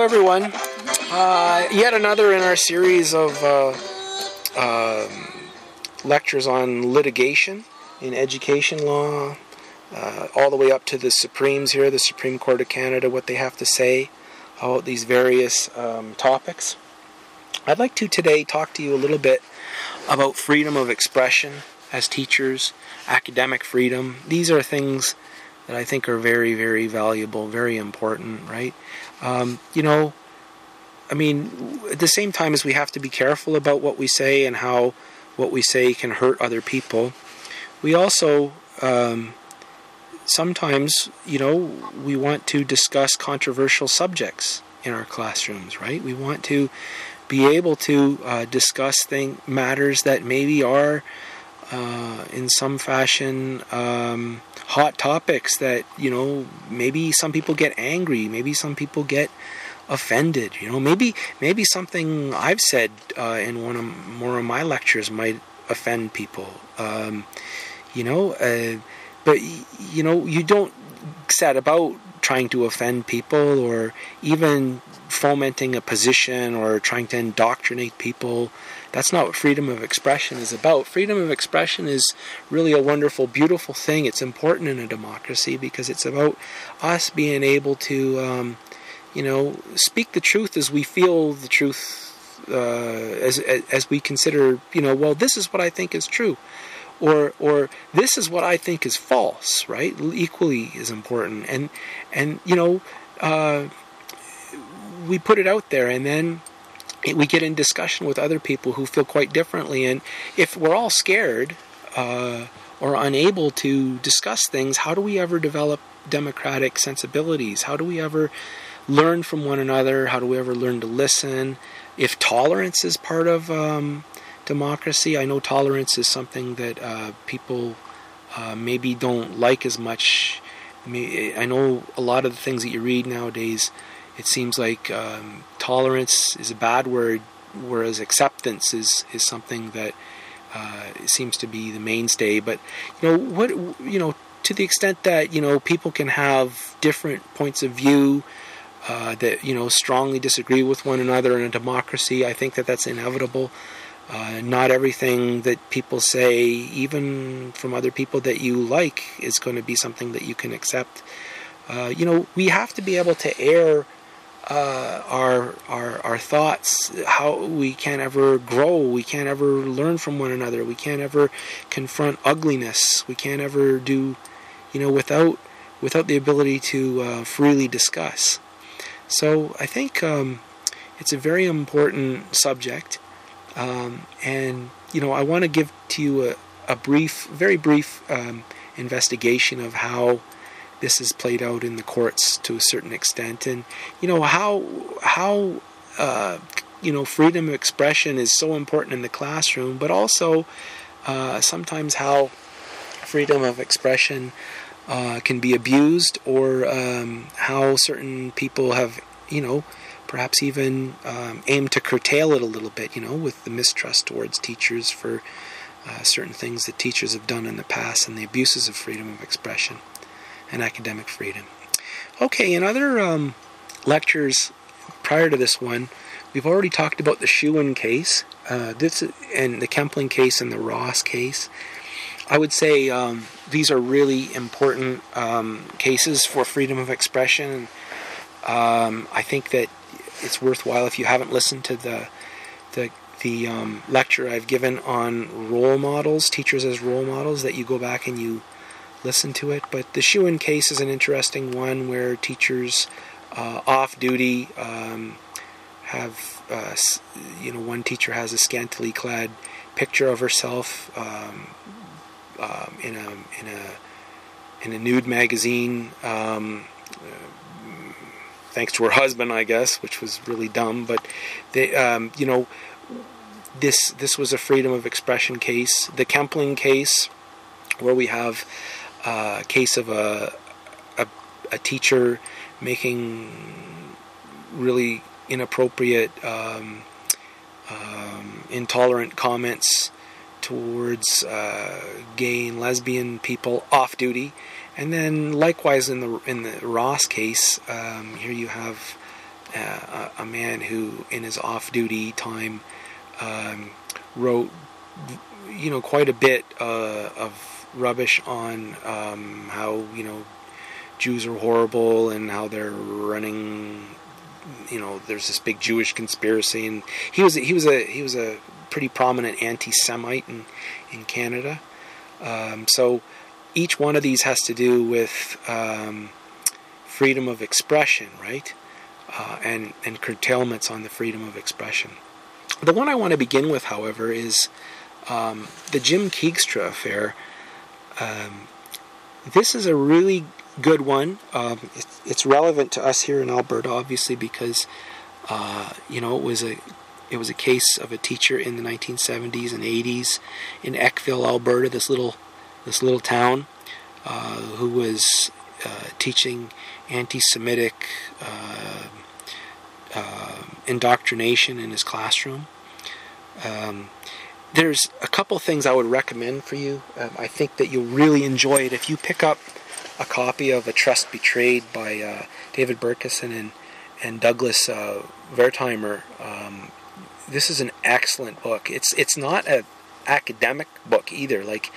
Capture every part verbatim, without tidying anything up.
Hello everyone, uh, yet another in our series of uh, uh, lectures on litigation in education law, uh, all the way up to the Supremes here, the Supreme Court of Canada, what they have to say about these various um, topics. I'd like to today talk to you a little bit about freedom of expression as teachers, academic freedom. These are things that I think are very, very valuable, very important, right? Um, you know, I mean, at the same time as we have to be careful about what we say and how what we say can hurt other people, we also um, sometimes, you know, we want to discuss controversial subjects in our classrooms, right? We want to be able to uh, discuss thing, matters that maybe are Uh, in some fashion um, hot topics that, you know, maybe some people get angry, maybe some people get offended, you know, maybe maybe something I've said uh, in one of more of my lectures might offend people, um, you know, uh, but you know, you don't set about trying to offend people or even fomenting a position or trying to indoctrinate people. That's not what freedom of expression is about. Freedom of expression is really a wonderful, beautiful thing. It's important in a democracy because it's about us being able to, um, you know, speak the truth as we feel the truth, uh, as, as we consider, you know, well, this is what I think is true. Or, or this is what I think is false, right? Equally is important. And, and you know, uh, we put it out there and then we get in discussion with other people who feel quite differently. And if we're all scared uh, or unable to discuss things, how do we ever develop democratic sensibilities? How do we ever learn from one another? How do we ever learn to listen? If tolerance is part of um, democracy, I know tolerance is something that uh, people uh, maybe don't like as much. I mean, I know a lot of the things that you read nowadays, it seems like um, tolerance is a bad word, whereas acceptance is, is something that uh, seems to be the mainstay. But you know what? You know, to the extent that you know people can have different points of view uh, that you know strongly disagree with one another in a democracy, I think that that's inevitable. Uh, not everything that people say, even from other people that you like, is going to be something that you can accept. Uh, you know, we have to be able to air Uh, our, our our thoughts, how we can't ever grow, we can't ever learn from one another, we can't ever confront ugliness, we can't ever do, you know, without without the ability to uh, freely discuss. So I think um, it's a very important subject, um, and you know I want to give to you a, a brief, very brief um, investigation of how this is played out in the courts to a certain extent, and you know how how uh, you know freedom of expression is so important in the classroom, but also uh, sometimes how freedom of expression uh, can be abused, or um, how certain people have you know perhaps even um, aimed to curtail it a little bit, you know, with the mistrust towards teachers for uh, certain things that teachers have done in the past and the abuses of freedom of expression and academic freedom. Okay, in other um, lectures prior to this one, we've already talked about the Schuin case, uh, this and the Kempling case and the Ross case. I would say um, these are really important um, cases for freedom of expression. Um, I think that it's worthwhile if you haven't listened to the the, the um, lecture I've given on role models, teachers as role models, that you go back and you listen to it. But the Schuin case is an interesting one where teachers uh, off duty um, have, uh, you know, one teacher has a scantily clad picture of herself um, um, in a in a in a nude magazine, um, uh, thanks to her husband, I guess, which was really dumb. But they, um, you know, this this was a freedom of expression case. The Kempling case, where we have Uh, case of a, a a teacher making really inappropriate, um, um, intolerant comments towards uh, gay and lesbian people off duty, and then likewise in the in the Ross case, um, here you have uh, a man who, in his off-duty time, um, wrote, you know, quite a bit uh, of rubbish on um, how, you know, Jews are horrible and how they're running, you know, there's this big Jewish conspiracy, and he was he was a he was a pretty prominent anti-Semite in in Canada. Um, so each one of these has to do with um, freedom of expression, right? Uh, and and curtailments on the freedom of expression. The one I want to begin with, however, is um, the Jim Keegstra affair. Um, this is a really good one. Um, it's, it's relevant to us here in Alberta, obviously, because uh, you know, it was a it was a case of a teacher in the nineteen seventies and eighties in Eckville, Alberta, this little this little town, uh, who was uh, teaching anti-Semitic uh, uh, indoctrination in his classroom. Um, there's a couple things I would recommend for you. Um, I think that you'll really enjoy it if you pick up a copy of A Trust Betrayed by uh, David Bercuson and, and Douglas uh, Wertheimer. Um, this is an excellent book. It's it's not an academic book either. Like,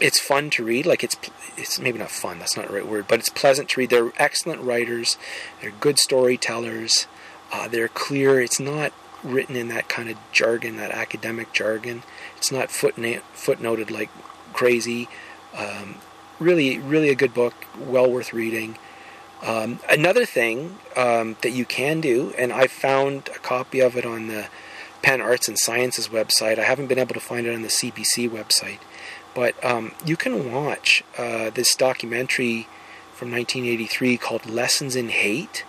it's fun to read. Like, it's it's maybe not fun, that's not the right word, but it's pleasant to read. They're excellent writers. They're good storytellers. Uh, they're clear. It's not written in that kind of jargon, that academic jargon. It's not footna- footnoted like crazy. Um, Really, really a good book, well worth reading. Um, another thing um, that you can do, and I found a copy of it on the Penn Arts and Sciences website. I haven't been able to find it on the C B C website, but um, you can watch uh, this documentary from nineteen eighty-three called Lessons in Hate.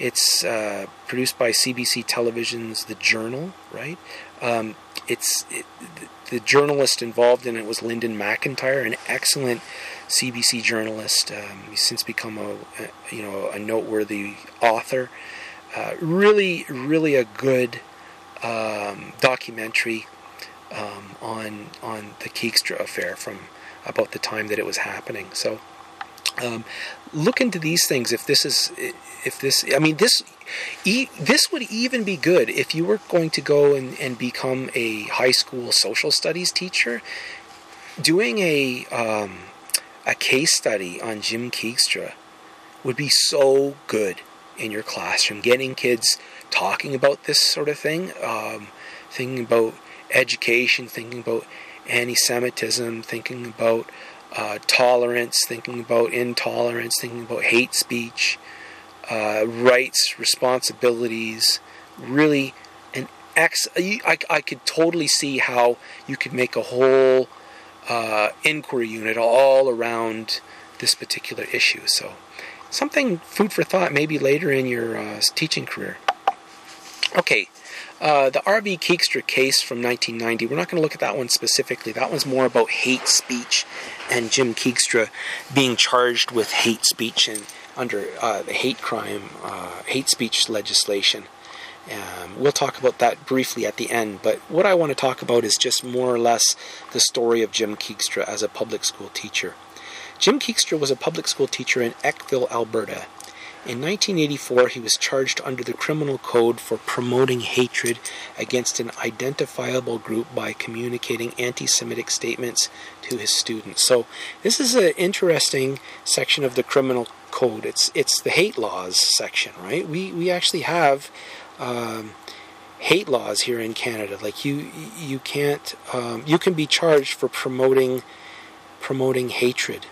It's uh, produced by C B C Television's The Journal, right? Um, it's it, the journalist involved in it was Linden MacIntyre, an excellent C B C journalist. Um, he's since become a, a you know a noteworthy author. Uh, really, really a good um, documentary um, on on the Keegstra affair from about the time that it was happening. So. Um, look into these things. If this is, if this, I mean, this, e- this would even be good if you were going to go and, and become a high school social studies teacher. Doing a um, a case study on Jim Keegstra would be so good in your classroom. Getting kids talking about this sort of thing, um, thinking about education, thinking about anti-Semitism, thinking about Uh, tolerance, thinking about intolerance, thinking about hate speech, uh, rights, responsibilities. Really, an ex. I, I could totally see how you could make a whole uh, inquiry unit all around this particular issue. So, something food for thought maybe later in your uh, teaching career. Okay. Uh, the R V Keegstra case from nineteen ninety, we're not going to look at that one specifically. That one's more about hate speech and Jim Keegstra being charged with hate speech and under uh, the hate crime, uh, hate speech legislation. Um, we'll talk about that briefly at the end, but what I want to talk about is just more or less the story of Jim Keegstra as a public school teacher. Jim Keegstra was a public school teacher in Eckville, Alberta. In nineteen eighty-four, he was charged under the criminal code for promoting hatred against an identifiable group by communicating anti-Semitic statements to his students. So this is an interesting section of the criminal code. It's it's the hate laws section, right? We we actually have um, hate laws here in Canada. Like you you can't um, you can be charged for promoting promoting hatred,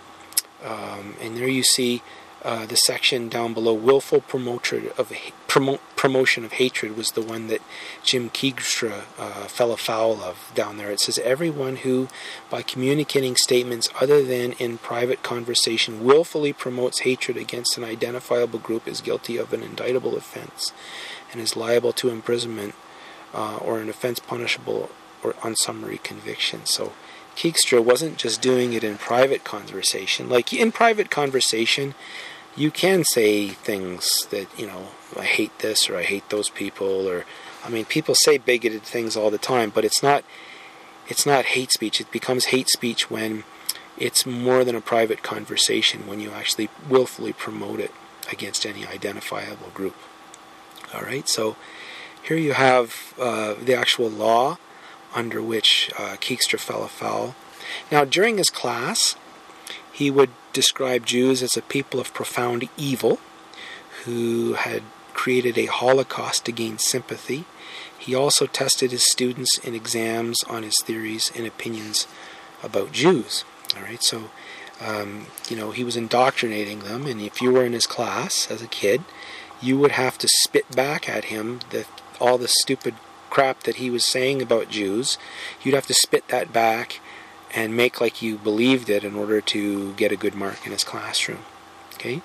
um, and there you see. Uh, the section down below, willful promoter of promo- promotion of hatred, was the one that Jim Keegstra uh, fell afoul of down there. It says, everyone who, by communicating statements other than in private conversation, willfully promotes hatred against an identifiable group is guilty of an indictable offense and is liable to imprisonment uh, or an offense punishable or on summary conviction. So Keegstra wasn't just doing it in private conversation. Like, in private conversation, you can say things that, you know, I hate this, or I hate those people, or, I mean, people say bigoted things all the time, but it's not, it's not hate speech. It becomes hate speech when it's more than a private conversation, when you actually willfully promote it against any identifiable group. All right, so here you have uh, the actual law under which uh, Keegstra fell afoul. Now, during his class, he would describe Jews as a people of profound evil who had created a Holocaust to gain sympathy. He also tested his students in exams on his theories and opinions about Jews. All right, so um, you know, he was indoctrinating them, and if you were in his class as a kid, you would have to spit back at him the, all the stupid crap that he was saying about Jews. You'd have to spit that back and make like you believed it in order to get a good mark in his classroom. Okay.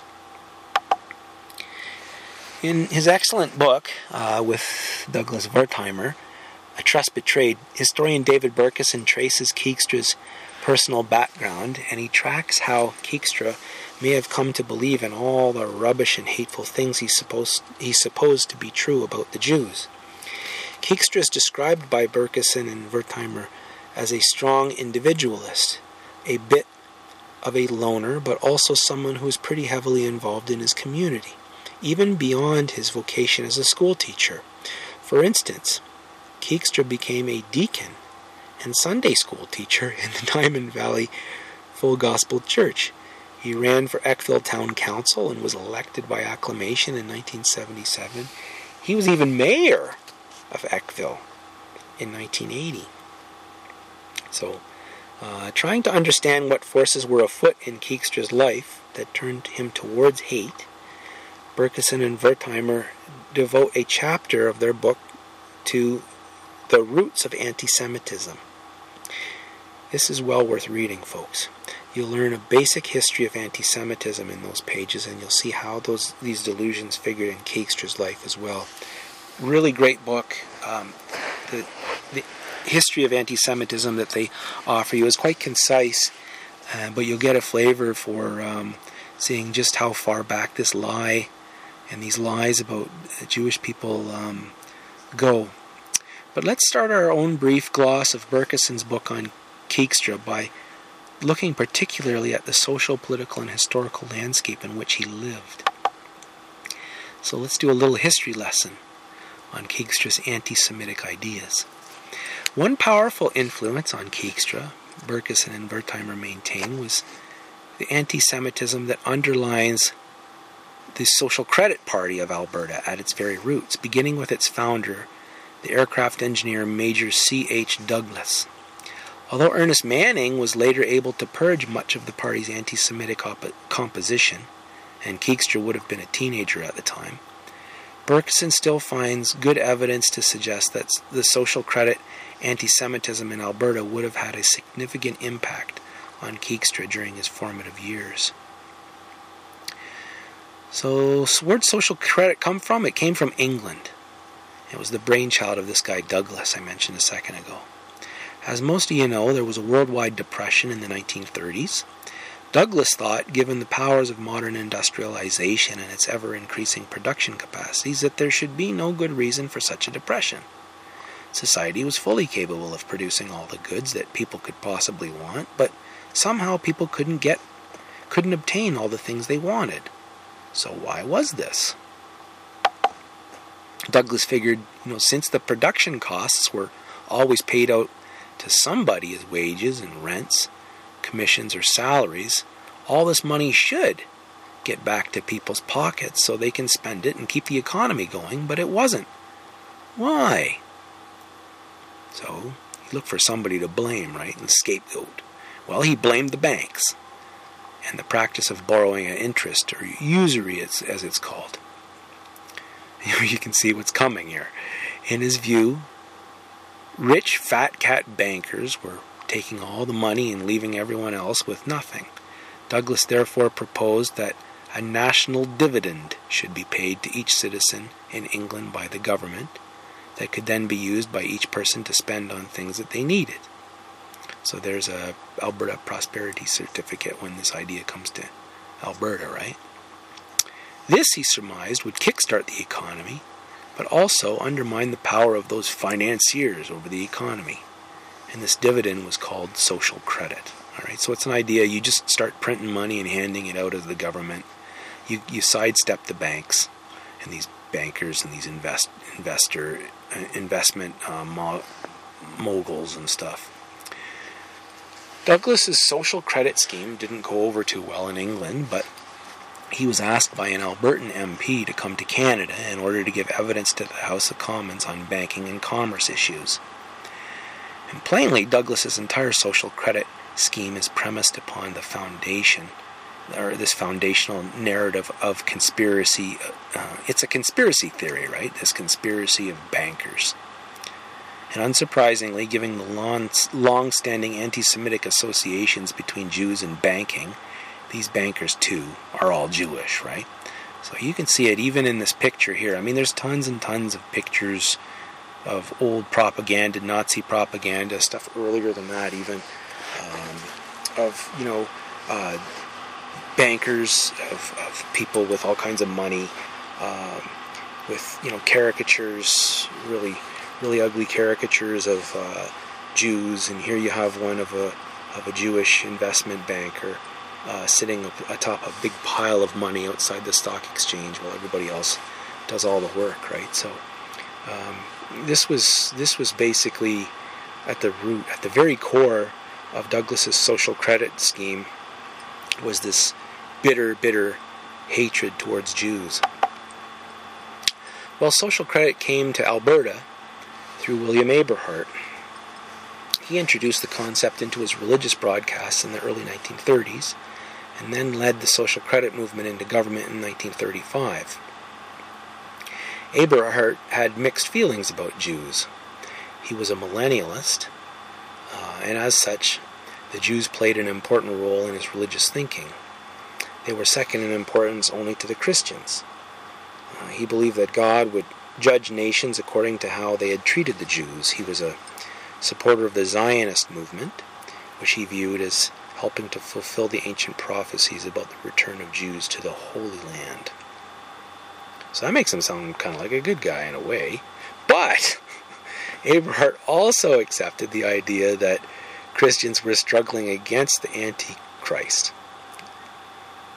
In his excellent book uh, with Douglas Wertheimer, A Trust Betrayed, historian David Bercuson traces Keegstra's personal background, and he tracks how Keegstra may have come to believe in all the rubbish and hateful things he supposed, he supposed to be true about the Jews. Keegstra is described by Bercuson and Wertheimer as a strong individualist, a bit of a loner, but also someone who is pretty heavily involved in his community, even beyond his vocation as a school teacher. For instance, Keegstra became a deacon and Sunday school teacher in the Diamond Valley Full Gospel Church. He ran for Eckville Town Council and was elected by acclamation in nineteen seventy-seven. He was even mayor of Eckville in nineteen eighty. So, uh, trying to understand what forces were afoot in Keegstra's life that turned him towards hate, Bercuson and Wertheimer devote a chapter of their book to the roots of anti-Semitism. This is well worth reading, folks. You'll learn a basic history of anti-Semitism in those pages, and you'll see how those these delusions figured in Keegstra's life as well. Really great book. Um, the, the history of anti-Semitism that they offer you is quite concise, uh, but you'll get a flavor for um, seeing just how far back this lie and these lies about Jewish people um, go. But let's start our own brief gloss of Bercuson's book on Keegstra by looking particularly at the social, political, and historical landscape in which he lived. So let's do a little history lesson on Keegstra's anti-Semitic ideas. One powerful influence on Keegstra, Bercuson and Wertheimer maintain, was the anti-Semitism that underlines the Social Credit Party of Alberta at its very roots, beginning with its founder, the aircraft engineer Major C H Douglas. Although Ernest Manning was later able to purge much of the party's anti-Semitic composition, and Keegstra would have been a teenager at the time, Bercuson still finds good evidence to suggest that the social credit anti-Semitism in Alberta would have had a significant impact on Keegstra during his formative years. So, where did social credit come from? It came from England. It was the brainchild of this guy Douglas I mentioned a second ago. As most of you know, there was a worldwide depression in the nineteen thirties. Douglas thought, given the powers of modern industrialization and its ever-increasing production capacities, that there should be no good reason for such a depression. Society was fully capable of producing all the goods that people could possibly want, but somehow people couldn't get, couldn't obtain all the things they wanted. So why was this? Douglas figured, you know, since the production costs were always paid out to somebody as wages and rents, commissions or salaries, all this money should get back to people's pockets so they can spend it and keep the economy going, but it wasn't. Why? So, he looked for somebody to blame, right, and scapegoat. Well, he blamed the banks and the practice of borrowing at interest, or usury as, as it's called. You can see what's coming here. In his view, rich fat cat bankers were taking all the money and leaving everyone else with nothing. Douglas therefore proposed that a national dividend should be paid to each citizen in England by the government that could then be used by each person to spend on things that they needed. So there's a Alberta Prosperity Certificate when this idea comes to Alberta, right? This, he surmised, would kickstart the economy, but also undermine the power of those financiers over the economy. And this dividend was called social credit. All right, so it's an idea. You just start printing money and handing it out as the government. You, you sidestep the banks and these bankers and these invest investor investment uh, mo moguls and stuff. Douglas's social credit scheme didn't go over too well in England, but he was asked by an Albertan M P to come to Canada in order to give evidence to the House of Commons on banking and commerce issues. And plainly, Douglas's entire social credit scheme is premised upon the foundation, or this foundational narrative of conspiracy. Uh, it's a conspiracy theory, right? This conspiracy of bankers. And unsurprisingly, given the long, long-standing anti-Semitic associations between Jews and banking, these bankers, too, are all Jewish, right? So you can see it even in this picture here. I mean, there's tons and tons of pictures of old propaganda, Nazi propaganda, stuff earlier than that even, um, of, you know, uh, bankers, of, of people with all kinds of money, um, with, you know, caricatures, really... really ugly caricatures of uh, Jews, and here you have one of a of a Jewish investment banker uh, sitting atop a big pile of money outside the stock exchange, while everybody else does all the work, right? So um, this was this was basically at the root, at the very core of Douglas's social credit scheme, was this bitter, bitter hatred towards Jews. Well, social credit came to Alberta through William Aberhart. He introduced the concept into his religious broadcasts in the early nineteen thirties, and then led the social credit movement into government in nineteen thirty-five. Aberhart had mixed feelings about Jews. He was a millennialist, uh, and as such, the Jews played an important role in his religious thinking. They were second in importance only to the Christians. Uh, he believed that God would judge nations according to how they had treated the Jews. He was a supporter of the Zionist movement, which he viewed as helping to fulfill the ancient prophecies about the return of Jews to the Holy Land. So that makes him sound kind of like a good guy in a way. But Aberhart also accepted the idea that Christians were struggling against the Antichrist,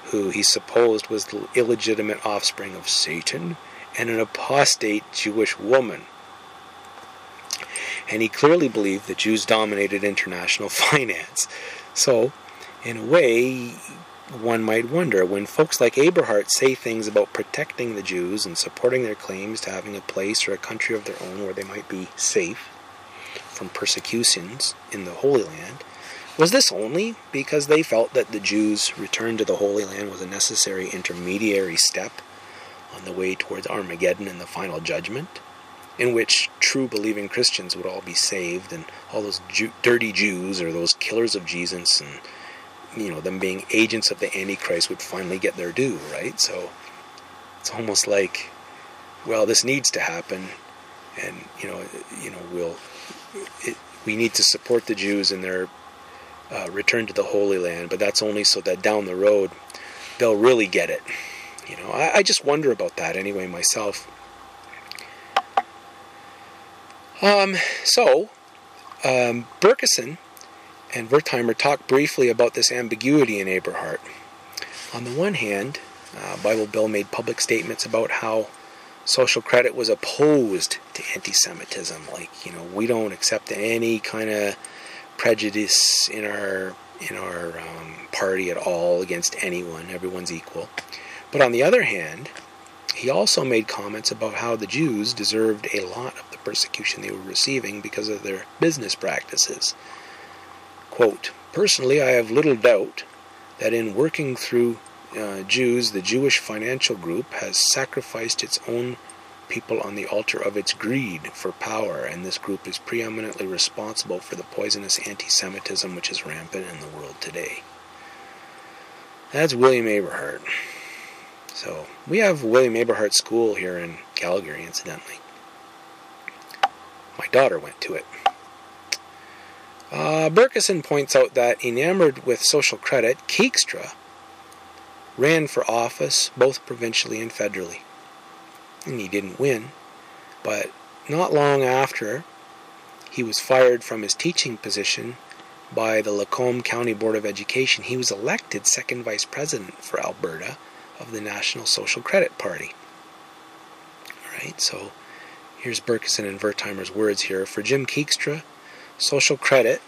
who he supposed was the illegitimate offspring of Satan and an apostate Jewish woman. And he clearly believed that Jews dominated international finance. So, in a way, one might wonder, when folks like Aberhart say things about protecting the Jews and supporting their claims to having a place or a country of their own where they might be safe from persecutions in the Holy Land, was this only because they felt that the Jews' return to the Holy Land was a necessary intermediary step on the way towards Armageddon and the final judgment, in which true believing Christians would all be saved, and all those Jew dirty Jews, or those killers of Jesus, and, you know, them being agents of the Antichrist, would finally get their due, right? So it's almost like, well, this needs to happen, and you know, you know, we'll it, we need to support the Jews in their uh, return to the Holy Land, but that's only so that down the road they'll really get it. You know, I, I just wonder about that anyway myself. Um, so, um, Bercuson and Wertheimer talked briefly about this ambiguity in Aberhart. On the one hand, uh, Bible Bill made public statements about how social credit was opposed to anti-Semitism. Like, you know, we don't accept any kind of prejudice in our in our um, party at all against anyone. Everyone's equal. But on the other hand, he also made comments about how the Jews deserved a lot of the persecution they were receiving because of their business practices. Quote, "Personally, I have little doubt that in working through uh, Jews, the Jewish financial group has sacrificed its own people on the altar of its greed for power, and this group is preeminently responsible for the poisonous anti-Semitism which is rampant in the world today." That's William Aberhart. So, we have William Aberhart School here in Calgary, incidentally. My daughter went to it. Uh, Bercuson points out that, enamored with social credit, Keegstra ran for office both provincially and federally. And he didn't win, but not long after, he was fired from his teaching position by the Lacombe County Board of Education. He was elected second vice president for Alberta of the National Social Credit Party. right? So here's Bercuson and Wertheimer's words here. For Jim Keegstra, social credit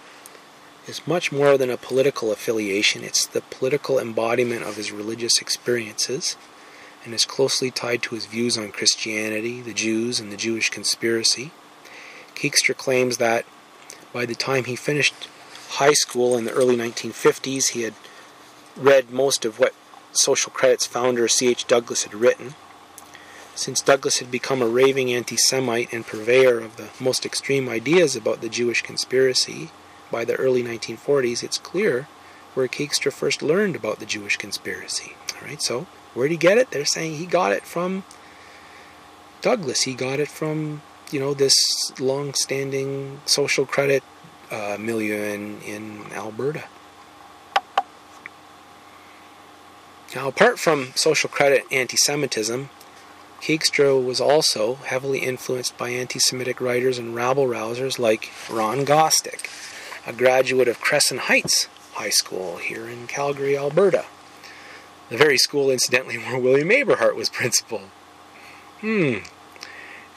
is much more than a political affiliation. It's the political embodiment of his religious experiences and is closely tied to his views on Christianity, the Jews, and the Jewish conspiracy. Keegstra claims that by the time he finished high school in the early nineteen fifties, he had read most of what Social Credit's founder C H Douglas had written. Since Douglas had become a raving anti-Semite and purveyor of the most extreme ideas about the Jewish conspiracy by the early nineteen forties, it's clear where Keegstra first learned about the Jewish conspiracy. All right, so where'd he get it? They're saying he got it from Douglas. He got it from, you know, this long-standing social credit uh, milieu in, in Alberta. Now, apart from social credit anti-Semitism, Keegstra was also heavily influenced by anti-Semitic writers and rabble-rousers like Ron Gostick, a graduate of Crescent Heights High School here in Calgary, Alberta. The very school, incidentally, where William Aberhart was principal. Hmm.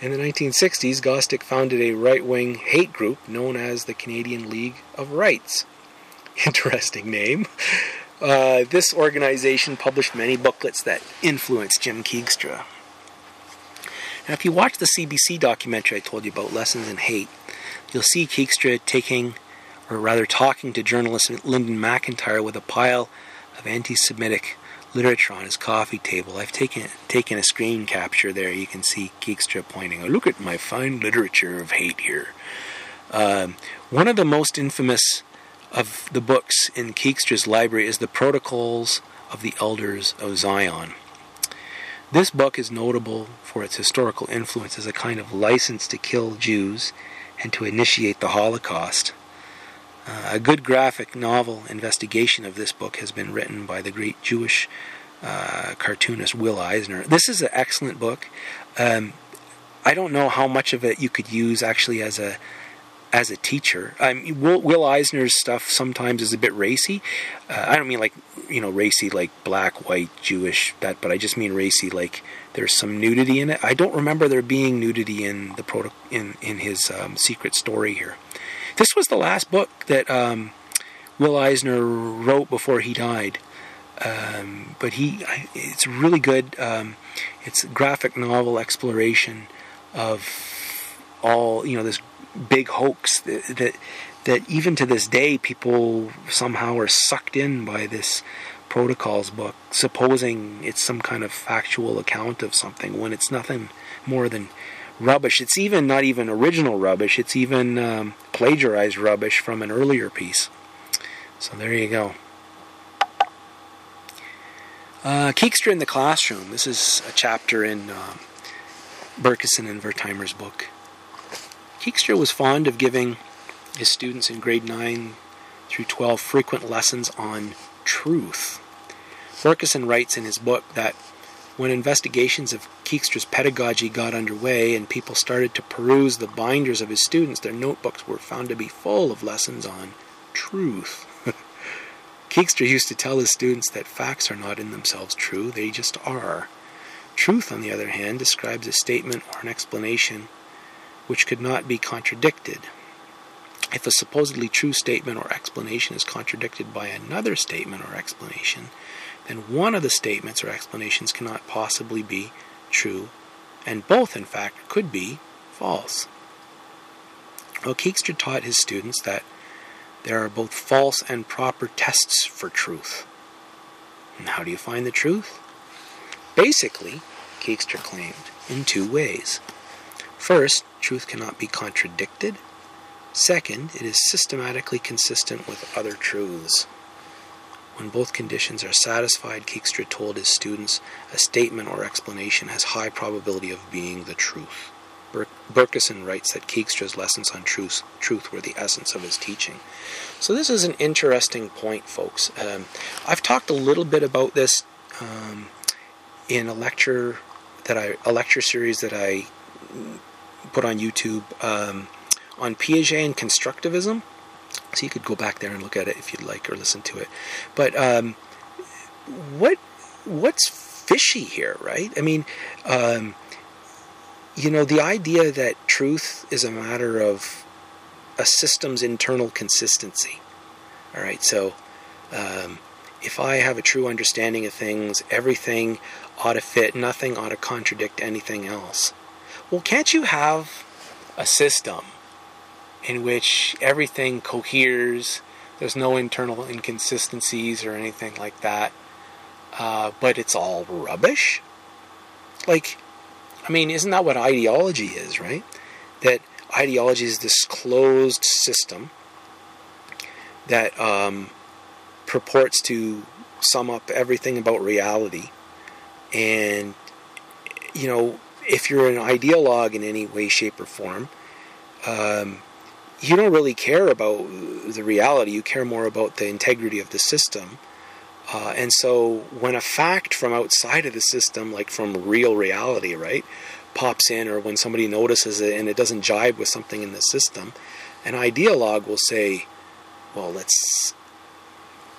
In the nineteen sixties, Gostick founded a right-wing hate group known as the Canadian League of Rights. Interesting name. Uh, this organization published many booklets that influenced Jim Keegstra. Now, if you watch the C B C documentary I told you about, Lessons in Hate, you'll see Keegstra taking, or rather talking to journalist Linden MacIntyre with a pile of anti-Semitic literature on his coffee table. I've taken taken a screen capture there. You can see Keegstra pointing, oh, look at my fine literature of hate here. Um, one of the most infamous of the books in Keegstra's library is The Protocols of the Elders of Zion. This book is notable for its historical influence as a kind of license to kill Jews and to initiate the Holocaust. Uh, a good graphic novel investigation of this book has been written by the great Jewish uh, cartoonist Will Eisner. This is an excellent book. Um, I don't know how much of it you could use actually as a as a teacher. I mean, Will, Will Eisner's stuff sometimes is a bit racy. Uh, I don't mean like, you know, racy like black, white, Jewish, that, but I just mean racy like there's some nudity in it. I don't remember there being nudity in the proto- in in his um, secret story here. This was the last book that um, Will Eisner wrote before he died, um, but he—it's really good. Um, it's a graphic novel exploration of all, you know, this big hoax that, that that even to this day people somehow are sucked in by this Protocols book, supposing it's some kind of factual account of something when it's nothing more than rubbish. It's even not even original rubbish. It's even um, plagiarized rubbish from an earlier piece. So there you go. Uh, Keegstra in the Classroom. This is a chapter in um, Bercuson and Wertheimer's book. Keegstra was fond of giving his students in grade nine through twelve frequent lessons on truth. Bercuson writes in his book that when investigations of Keegstra's pedagogy got underway and people started to peruse the binders of his students, their notebooks were found to be full of lessons on truth. Keegstra used to tell his students that facts are not in themselves true, they just are. Truth, on the other hand, describes a statement or an explanation which could not be contradicted. If a supposedly true statement or explanation is contradicted by another statement or explanation, then one of the statements or explanations cannot possibly be true, and both, in fact, could be false. Well, Keegstra taught his students that there are both false and proper tests for truth. And how do you find the truth? Basically, Keegstra claimed, in two ways. First, truth cannot be contradicted. Second, it is systematically consistent with other truths. When both conditions are satisfied, Keegstra told his students, a statement or explanation has high probability of being the truth. Ber- Bercuson writes that Keegstra's lessons on truth, truth were the essence of his teaching. So this is an interesting point, folks. Um, I've talked a little bit about this um, in a lecture that I a lecture series that I put on YouTube um, on Piaget and constructivism. So you could go back there and look at it if you'd like, or listen to it. But um, what what's fishy here, right? I mean, um, You know, the idea that truth is a matter of a system's internal consistency. All right, so um, if I have a true understanding of things, everything ought to fit, nothing ought to contradict anything else. Well, can't you have a system in which everything coheres, there's no internal inconsistencies or anything like that, uh, but it's all rubbish? Like, I mean, isn't that what ideology is, right? That ideology is this closed system that um, purports to sum up everything about reality. And, you know, if you're an ideologue in any way, shape, or form, um, you don't really care about the reality. You care more about the integrity of the system. Uh, and so when a fact from outside of the system, like from real reality, right, pops in, or when somebody notices it and it doesn't jibe with something in the system, an ideologue will say, well, let's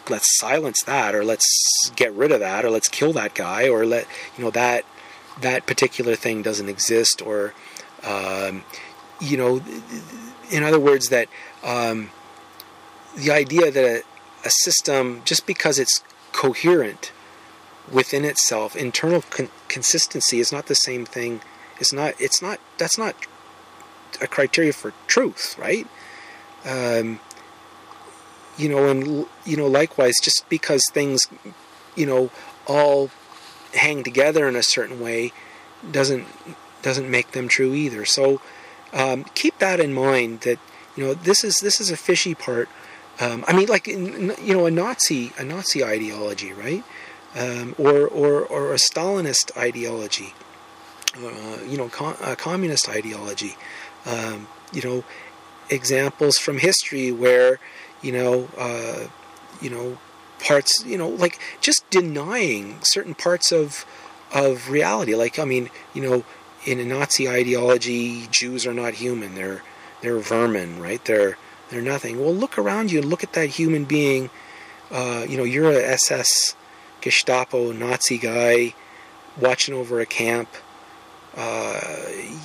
let's silence that, or let's get rid of that, or let's kill that guy, or let, you know, that that particular thing doesn't exist, or, um, you know, in other words, that um, the idea that a, a system, just because it's coherent within itself, internal con consistency is not the same thing. It's not, it's not, that's not a criteria for truth, right? Um, you know, and, you know, likewise, just because things, you know, all hang together in a certain way doesn't, doesn't make them true either. So um, keep that in mind, that, you know, this is, this is a fishy part. Um, I mean, like, in, you know, a Nazi, a Nazi ideology, right? Um, or, or, or a Stalinist ideology, uh, you know, com a communist ideology, um, you know, examples from history where, you know, uh, you know, parts, you know, like just denying certain parts of, of reality. Like, I mean, you know, in a Nazi ideology, Jews are not human. They're, they're vermin, right? They're, they're nothing. Well, look around you and look at that human being. Uh, you know, you're a S S Gestapo Nazi guy watching over a camp. Uh,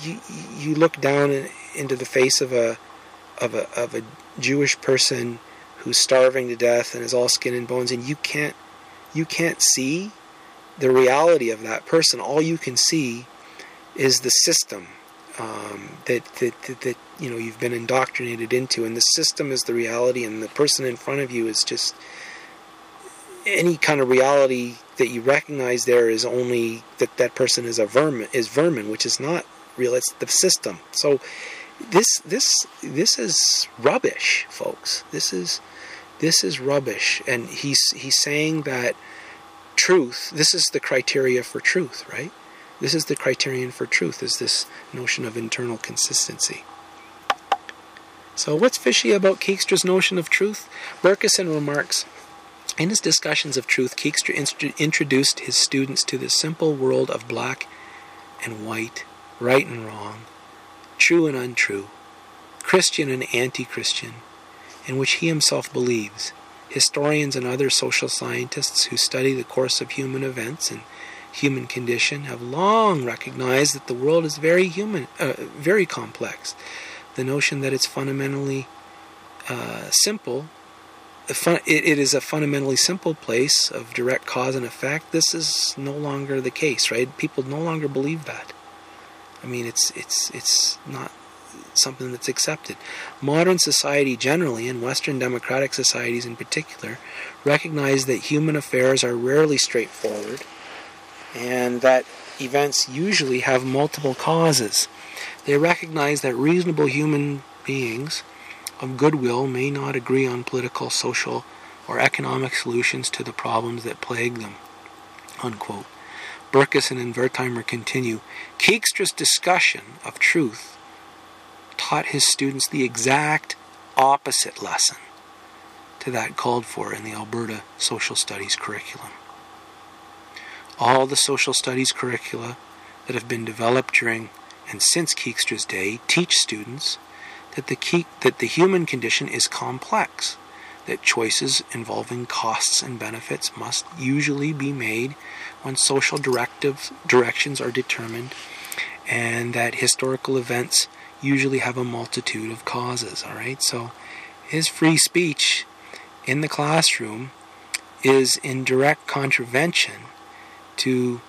you, you look down in, into the face of a, of a, of a Jewish person who's starving to death and is all skin and bones, and you can't, you can't see the reality of that person. All you can see is the system um, that, that, that, that, you know, you've been indoctrinated into, and the system is the reality, and the person in front of you is just any kind of reality that you recognize. There is only that that person is a vermin, is vermin, which is not real. It's the system. So this, this, this is rubbish, folks. This is, this is rubbish. And he's, he's saying that truth, this is the criteria for truth, right? This is the criterion for truth, is this notion of internal consistency. So what's fishy about Keegstra's notion of truth? Bercuson remarks, in his discussions of truth, Keegstra introduced his students to the simple world of black and white, right and wrong, true and untrue, Christian and anti-Christian, in which he himself believes. Historians and other social scientists who study the course of human events and human condition have long recognized that the world is very human, uh, very complex. The notion that it's fundamentally uh, simple, fun it, it is a fundamentally simple place of direct cause and effect. This is no longer the case, right? People no longer believe that. I mean, it's, it's, it's not something that's accepted. Modern society generally, and Western democratic societies in particular, recognize that human affairs are rarely straightforward, and that events usually have multiple causes. They recognize that reasonable human beings of goodwill may not agree on political, social, or economic solutions to the problems that plague them, unquote. Bercuson and Wertheimer continue, Keegstra's discussion of truth taught his students the exact opposite lesson to that called for in the Alberta Social Studies curriculum. All the social studies curricula that have been developed during and since Keegstra's day teach students that the, key, that the human condition is complex, that choices involving costs and benefits must usually be made when social directives, directions are determined, and that historical events usually have a multitude of causes, all right? So his free speech in the classroom is in direct contravention to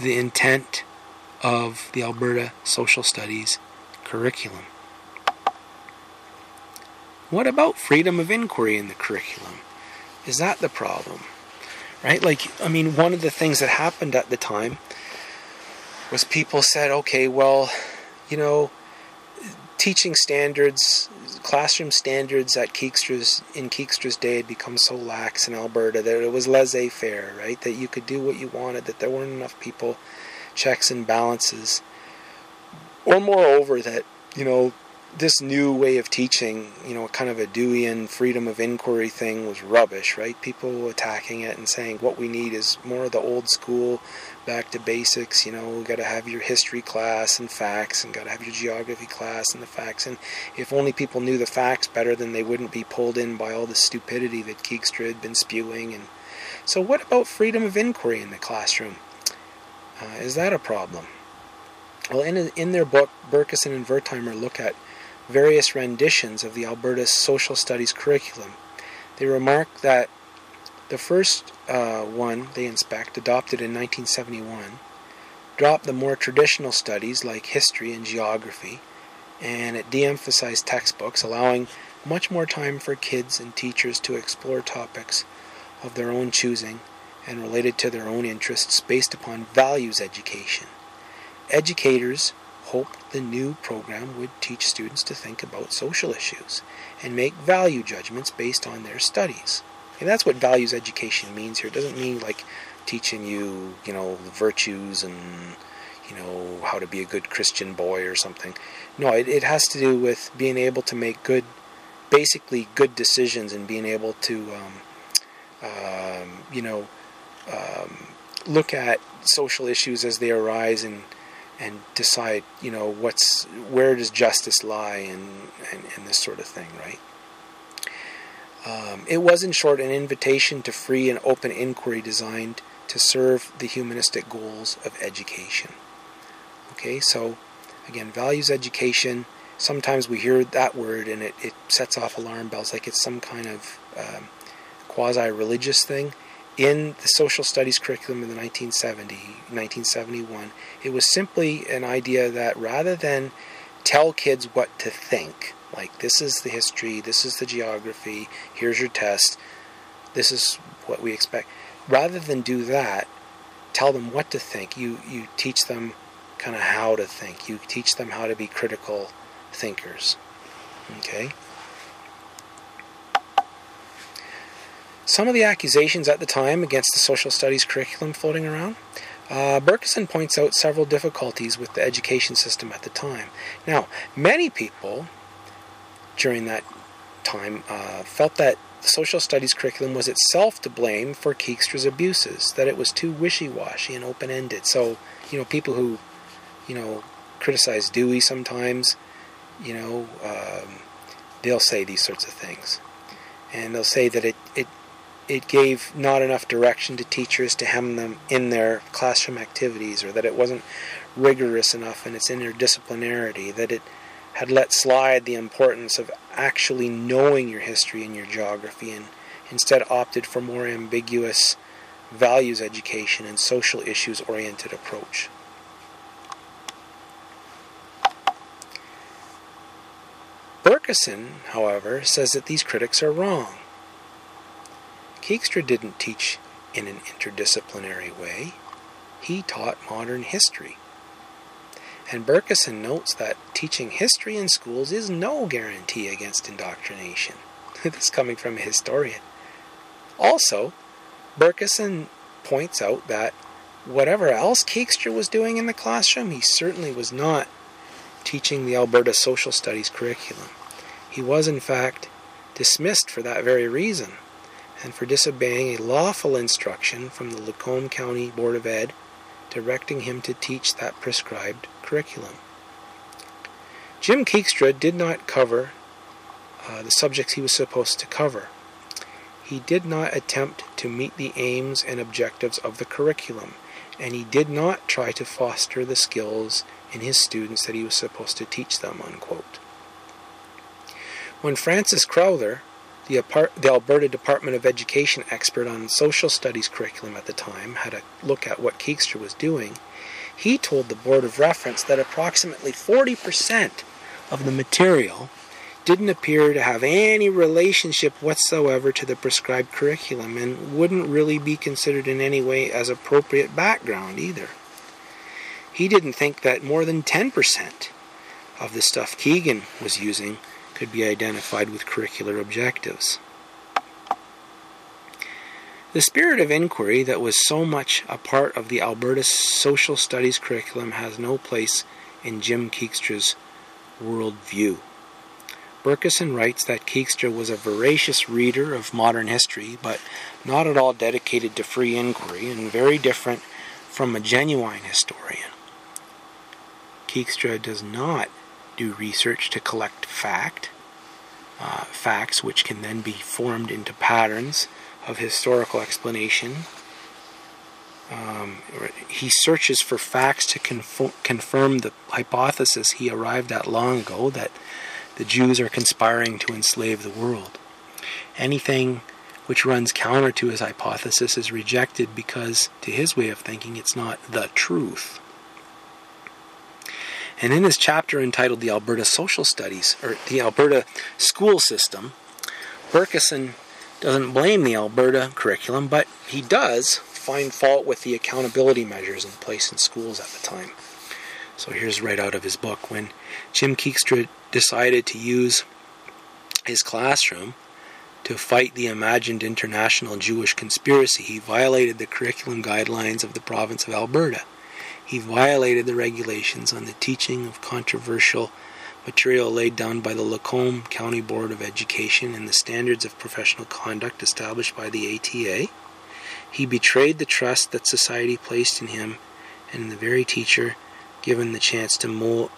the intent of the Alberta Social Studies curriculum. What about freedom of inquiry in the curriculum? Is that the problem? Right? Like, I mean, one of the things that happened at the time was people said, okay, well, you know, teaching standards, classroom standards at Keegstra's, in Keegstra's day had become so lax in Alberta that it was laissez-faire, right? That you could do what you wanted, that there weren't enough people, checks and balances. Or moreover, that, you know, this new way of teaching, you know, kind of a Deweyan freedom of inquiry thing was rubbish, right? People attacking it and saying what we need is more of the old school, back to basics, you know, we've got to have your history class and facts, and got to have your geography class and the facts, and if only people knew the facts better, then they wouldn't be pulled in by all the stupidity that Keegstra had been spewing. And so what about freedom of inquiry in the classroom? Uh, is that a problem? Well, in, in their book, Bercuson and Wertheimer look at various renditions of the Alberta Social Studies curriculum. They remark that the first uh, one they inspect, adopted in nineteen seventy-one, dropped the more traditional studies like history and geography, and it de-emphasized textbooks, allowing much more time for kids and teachers to explore topics of their own choosing and related to their own interests based upon values education. Educators hoped the new program would teach students to think about social issues and make value judgments based on their studies. And that's what values education means here. It doesn't mean like teaching you, you know, the virtues and, you know, how to be a good Christian boy or something. No, it, it has to do with being able to make good, basically good decisions and being able to, um, um, you know, um, look at social issues as they arise and and decide, you know, what's, where does justice lie, and, and, and this sort of thing, right? Um, it was, in short, an invitation to free and open inquiry designed to serve the humanistic goals of education. Okay, so, again, values education, sometimes we hear that word and it, it sets off alarm bells, like it's some kind of um, quasi-religious thing. In the social studies curriculum in the nineteen seventy, nineteen seventy-one, it was simply an idea that rather than tell kids what to think, like this is the history, this is the geography, here's your test, this is what we expect, rather than do that, tell them what to think, you, you teach them kind of how to think, you teach them how to be critical thinkers, okay? Some of the accusations at the time against the social studies curriculum floating around, uh, Bercuson points out several difficulties with the education system at the time. Now, many people during that time uh, felt that the social studies curriculum was itself to blame for Keegstra's abuses, that it was too wishy-washy and open-ended. So, you know, people who, you know, criticize Dewey sometimes, you know, um, they'll say these sorts of things. And they'll say that it, it It gave not enough direction to teachers to hem them in their classroom activities, or that it wasn't rigorous enough in its interdisciplinarity, that it had let slide the importance of actually knowing your history and your geography, and instead opted for more ambiguous values education and social issues-oriented approach. Bercuson, however, says that these critics are wrong. Keegstra didn't teach in an interdisciplinary way. He taught modern history. And Bercuson notes that teaching history in schools is no guarantee against indoctrination. This is coming from a historian. Also, Bercuson points out that whatever else Keegstra was doing in the classroom, he certainly was not teaching the Alberta Social Studies curriculum. He was, in fact, dismissed for that very reason, and for disobeying a lawful instruction from the Lacombe County Board of Ed, directing him to teach that prescribed curriculum. Jim Keegstra did not cover uh, the subjects he was supposed to cover. He did not attempt to meet the aims and objectives of the curriculum, and he did not try to foster the skills in his students that he was supposed to teach them, unquote. When Francis Crowther, the Alberta Department of Education expert on social studies curriculum at the time, had a look at what Keegstra was doing, he told the Board of Reference that approximately forty percent of the material didn't appear to have any relationship whatsoever to the prescribed curriculum and wouldn't really be considered in any way as appropriate background either. He didn't think that more than ten percent of the stuff Keegan was using could be identified with curricular objectives. The spirit of inquiry that was so much a part of the Alberta Social Studies curriculum has no place in Jim Keegstra's world view. Bercuson writes that Keegstra was a voracious reader of modern history, but not at all dedicated to free inquiry, and very different from a genuine historian. Keegstra does not do research to collect fact, uh, facts which can then be formed into patterns of historical explanation. Um, he searches for facts to conform, confirm the hypothesis he arrived at long ago, that the Jews are conspiring to enslave the world. Anything which runs counter to his hypothesis is rejected because, to his way of thinking, it's not the truth. And in his chapter entitled The Alberta Social Studies, or The Alberta School System, Bercuson doesn't blame the Alberta curriculum, but he does find fault with the accountability measures in place in schools at the time. So here's right out of his book. When Jim Keegstra decided to use his classroom to fight the imagined international Jewish conspiracy, he violated the curriculum guidelines of the province of Alberta. He violated the regulations on the teaching of controversial material laid down by the Lacombe County Board of Education and the standards of professional conduct established by the A T A. He betrayed the trust that society placed in him and in the very teacher given the chance to mold,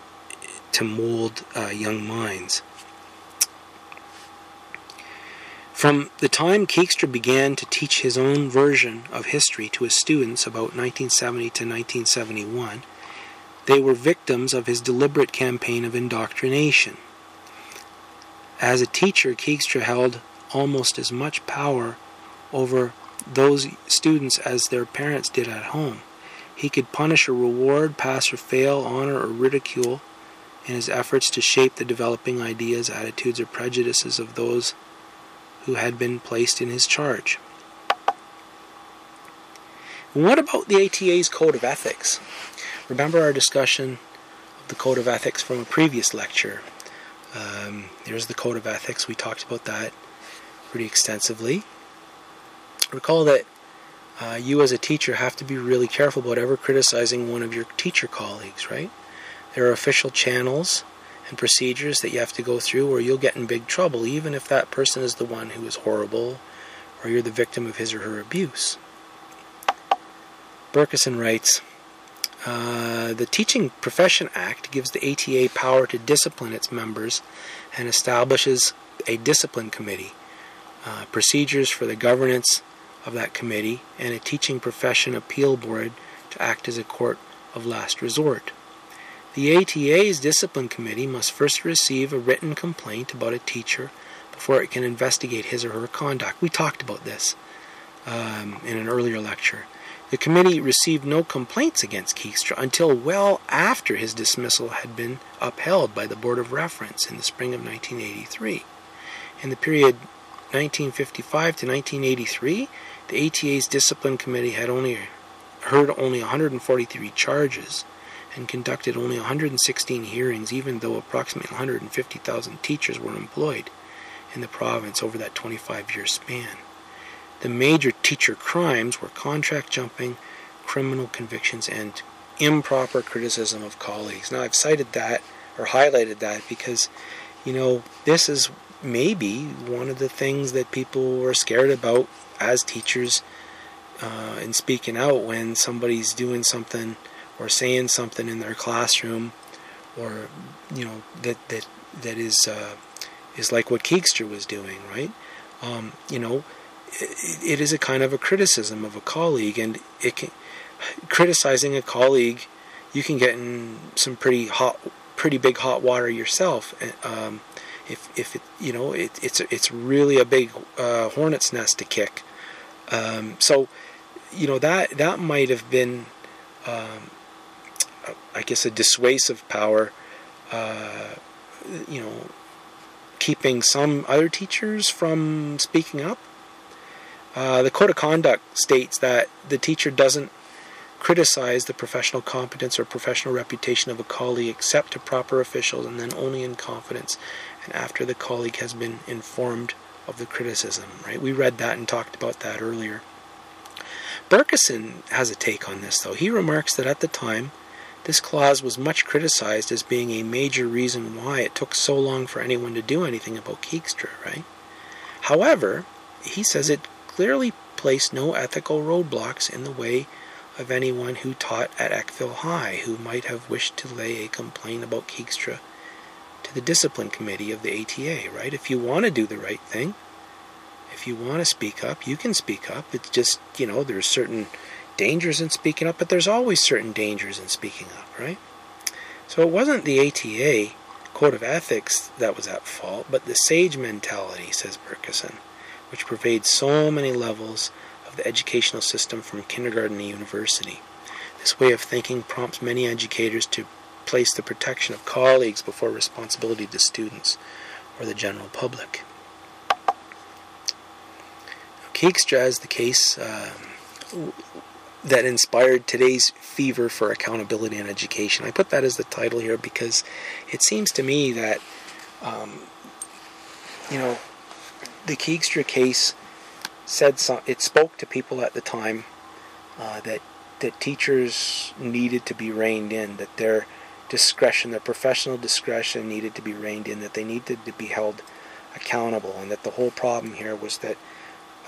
to mold uh, young minds. From the time Keegstra began to teach his own version of history to his students about nineteen seventy to nineteen seventy-one, they were victims of his deliberate campaign of indoctrination. As a teacher, Keegstra held almost as much power over those students as their parents did at home. He could punish or reward, pass or fail, honor or ridicule in his efforts to shape the developing ideas, attitudes, or prejudices of those who had been placed in his charge. What about the A T A's Code of Ethics? Remember our discussion of the Code of Ethics from a previous lecture. Um, there's the Code of Ethics. We talked about that pretty extensively. Recall that uh, you as a teacher have to be really careful about ever criticizing one of your teacher colleagues, right? There are official channels and procedures that you have to go through, or you'll get in big trouble, even if that person is the one who is horrible, or you're the victim of his or her abuse. Bercuson writes, uh, the Teaching Profession Act gives the A T A power to discipline its members and establishes a discipline committee, uh, procedures for the governance of that committee, and a teaching profession appeal board to act as a court of last resort. The A T A's discipline committee must first receive a written complaint about a teacher before it can investigate his or her conduct. We talked about this um, in an earlier lecture. The committee received no complaints against Keegstra until well after his dismissal had been upheld by the Board of Reference in the spring of nineteen eighty-three. In the period nineteen fifty-five to nineteen eighty-three, the A T A's discipline committee had only heard only one hundred forty-three charges and conducted only one hundred sixteen hearings, even though approximately one hundred fifty thousand teachers were employed in the province over that twenty-five year span. The major teacher crimes were contract jumping, criminal convictions, and improper criticism of colleagues. Now, I've cited that, or highlighted that, because, you know, this is maybe one of the things that people were scared about as teachers uh, in speaking out when somebody's doing something or saying something in their classroom, or, you know, that that that is uh, is like what Keegstra was doing, right? Um, you know, it is a kind of a criticism of a colleague, and it can, criticizing a colleague, you can get in some pretty hot, pretty big hot water yourself. Um, if if it, you know, it, it's it's really a big uh, hornet's nest to kick. Um, so, you know, that that might have been, um, I guess, a dissuasive power. Uh, you know, keeping some other teachers from speaking up. Uh, the Code of Conduct states that the teacher doesn't criticize the professional competence or professional reputation of a colleague except to proper officials, and then only in confidence and after the colleague has been informed of the criticism. Right? We read that and talked about that earlier. Bercuson has a take on this, though. He remarks that at the time, this clause was much criticized as being a major reason why it took so long for anyone to do anything about Keegstra, right? However, he says it clearly placed no ethical roadblocks in the way of anyone who taught at Eckville High who might have wished to lay a complaint about Keegstra to the discipline committee of the A T A, right? If you want to do the right thing, if you want to speak up, you can speak up. It's just, you know, there's certain dangers in speaking up, but there's always certain dangers in speaking up, right? So it wasn't the A T A Code of Ethics that was at fault, but the sage mentality, says Bercuson, which pervades so many levels of the educational system from kindergarten to university. This way of thinking prompts many educators to place the protection of colleagues before responsibility to students or the general public. Now, Keegstra has the case um, that inspired today's fever for accountability in education. I put that as the title here because it seems to me that, um, you know, the Keegstra case said some, it spoke to people at the time uh, that that teachers needed to be reined in, that their discretion, their professional discretion, needed to be reined in, that they needed to be held accountable, and that the whole problem here was that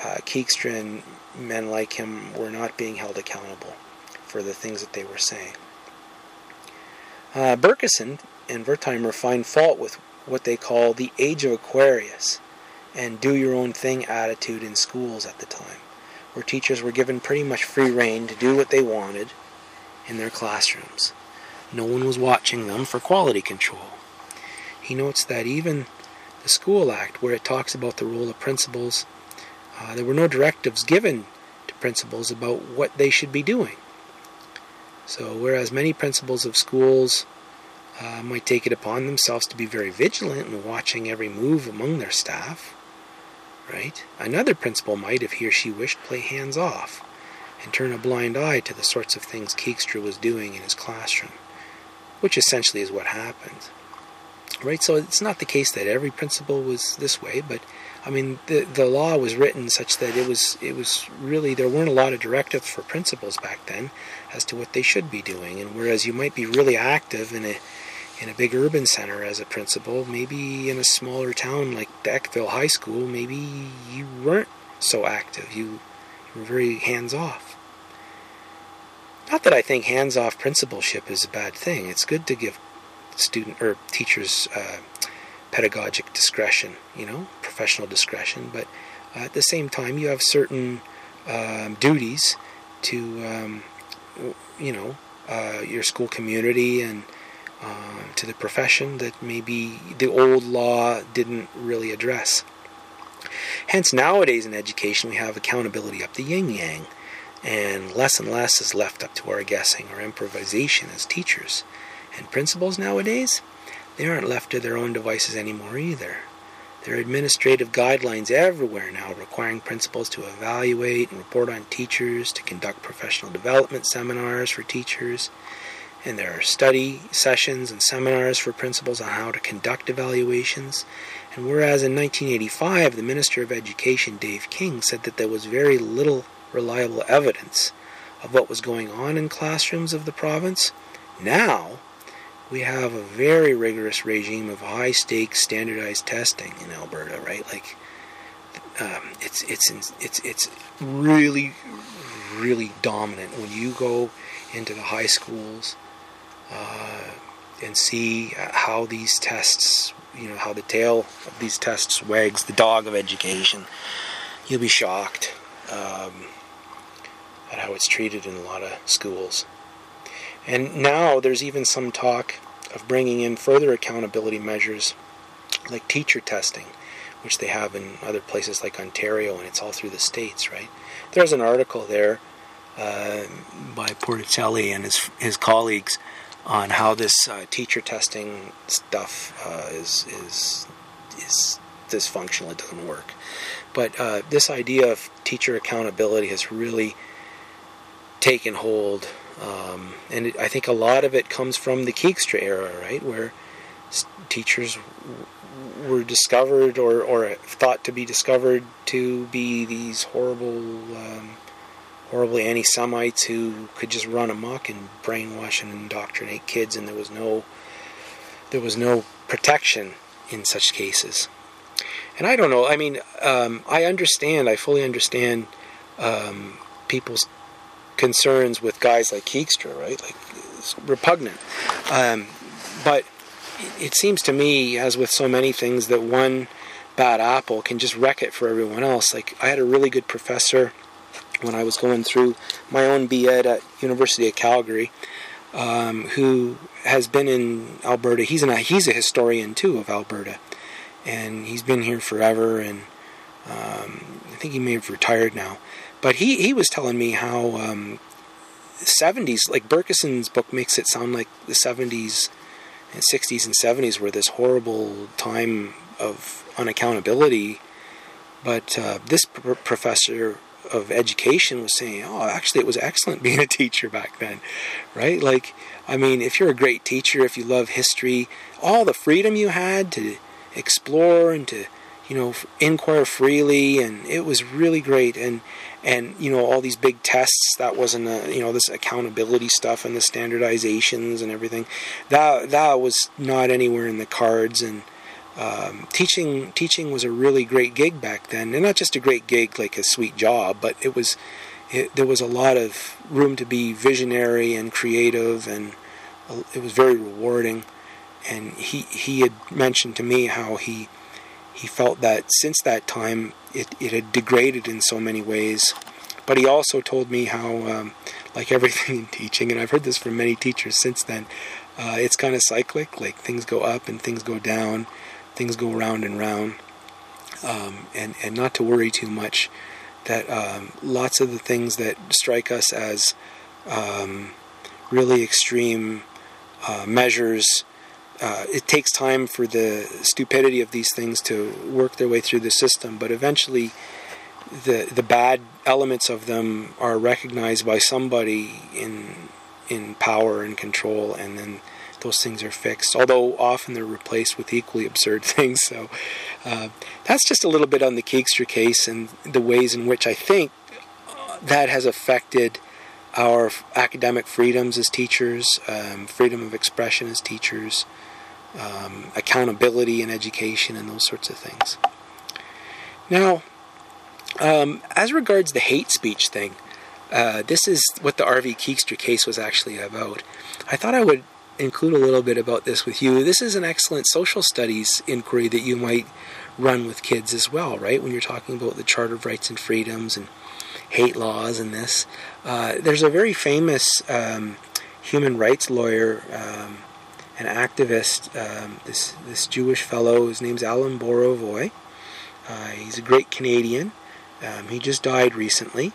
uh, Keegstra and men like him were not being held accountable for the things that they were saying. Uh, Bercuson and Wertheimer find fault with what they call the Age of Aquarius and do-your-own-thing attitude in schools at the time, where teachers were given pretty much free rein to do what they wanted in their classrooms. No one was watching them for quality control. He notes that even the School Act, where it talks about the role of principals, Uh, there were no directives given to principals about what they should be doing. So whereas many principals of schools uh, might take it upon themselves to be very vigilant in watching every move among their staff, right? Another principal might, if he or she wished, play hands off and turn a blind eye to the sorts of things Keegstra was doing in his classroom, which essentially is what happened. Right, so it's not the case that every principal was this way, but I mean, the the law was written such that it was it was really, there weren't a lot of directives for principals back then as to what they should be doing. And whereas you might be really active in a in a big urban center as a principal, maybe in a smaller town like Eckville High School, maybe you weren't so active. You, you were very hands off. Not that I think hands off principalship is a bad thing. It's good to give student or teachers uh, pedagogic discretion, you know, professional discretion, but uh, at the same time you have certain um, duties to um, you know uh, your school community and uh, to the profession that maybe the old law didn't really address. Hence nowadays in education we have accountability up the yin-yang, and less and less is left up to our guessing or improvisation as teachers. And principals nowadays, they aren't left to their own devices anymore either. There are administrative guidelines everywhere now requiring principals to evaluate and report on teachers, to conduct professional development seminars for teachers, and there are study sessions and seminars for principals on how to conduct evaluations. And whereas in nineteen eighty-five, the Minister of Education, Dave King, said that there was very little reliable evidence of what was going on in classrooms of the province, now we have a very rigorous regime of high-stakes standardized testing in Alberta, right? Like, um, it's it's it's it's really, really dominant. When you go into the high schools uh, and see how these tests, you know, how the tail of these tests wags the dog of education, you'll be shocked um, at how it's treated in a lot of schools. And now there's even some talk of bringing in further accountability measures like teacher testing, which they have in other places like Ontario, and it's all through the States, right? There's an article there uh, by Porticelli and his his colleagues on how this uh, teacher testing stuff uh, is is is dysfunctional. It doesn't work. But uh, this idea of teacher accountability has really taken hold, um, and it, I think a lot of it comes from the Keegstra era, right, where teachers were discovered or, or thought to be discovered to be these horrible, um, horrible anti-Semites who could just run amok and brainwash and indoctrinate kids, and there was no, there was no protection in such cases. And I don't know. I mean, um, I understand. I fully understand um, people's concerns with guys like Keegstra, right? Like, it's repugnant, um, but. It seems to me, as with so many things, that one bad apple can just wreck it for everyone else. Like, I had a really good professor when I was going through my own B Ed at University of Calgary, um, who has been in Alberta. He's an, he's a historian, too, of Alberta. And he's been here forever, and um, I think he may have retired now. But he, he was telling me how um, seventies, like Bercuson's book makes it sound like the seventies... and sixties and seventies were this horrible time of unaccountability, but uh, this pr- professor of education was saying, oh, actually it was excellent being a teacher back then, right? Like, I mean, if you're a great teacher, if you love history, all the freedom you had to explore and to, you know, inquire freely, and it was really great. And, and you know, all these big tests, that wasn't, a, you know, this accountability stuff and the standardizations and everything, that that was not anywhere in the cards. And um, teaching teaching was a really great gig back then, and not just a great gig like a sweet job, but it was it, there was a lot of room to be visionary and creative, and it was very rewarding. And he he had mentioned to me how he. He felt that since that time, it, it had degraded in so many ways. But he also told me how, um, like everything in teaching, and I've heard this from many teachers since then, uh, it's kind of cyclic, like things go up and things go down, things go round and round, um, and, and not to worry too much, that um, lots of the things that strike us as um, really extreme uh, measures, Uh, it takes time for the stupidity of these things to work their way through the system, but eventually the the bad elements of them are recognized by somebody in in power and control, and then those things are fixed, although often they're replaced with equally absurd things. So uh, that's just a little bit on the Keegstra case and the ways in which I think that has affected our academic freedoms as teachers, um, freedom of expression as teachers, Um, accountability in education, and those sorts of things. Now, um, as regards the hate speech thing, uh, this is what the R V Keegstra case was actually about. I thought I would include a little bit about this with you. This is an excellent social studies inquiry that you might run with kids as well, right? When you're talking about the Charter of Rights and Freedoms and hate laws and this. Uh, there's a very famous um, human rights lawyer, um, an activist, um, this this Jewish fellow, his name's Alan Borovoy. Uh, he's a great Canadian. Um, he just died recently.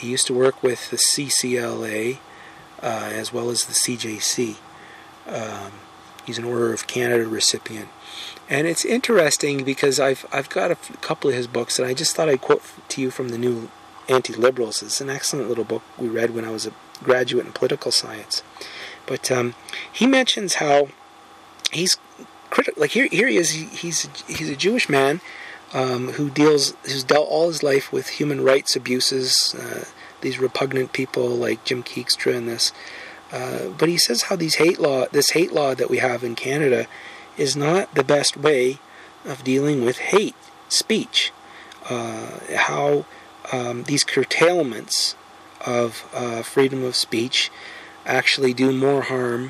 He used to work with the C C L A uh, as well as the C J C. Um, he's an Order of Canada recipient, and it's interesting because I've I've got a couple of his books, and I just thought I'd quote to you from the New Anti-Liberals. It's an excellent little book we read when I was a graduate in political science. But um, he mentions how he's critical. Like here, here he is. He, he's he's a Jewish man um, who deals who's dealt all his life with human rights abuses. Uh, these repugnant people like Jim Keegstra and this. Uh, but he says how these hate law, this hate law that we have in Canada, is not the best way of dealing with hate speech. Uh, how um, these curtailments of uh, freedom of speech actually do more harm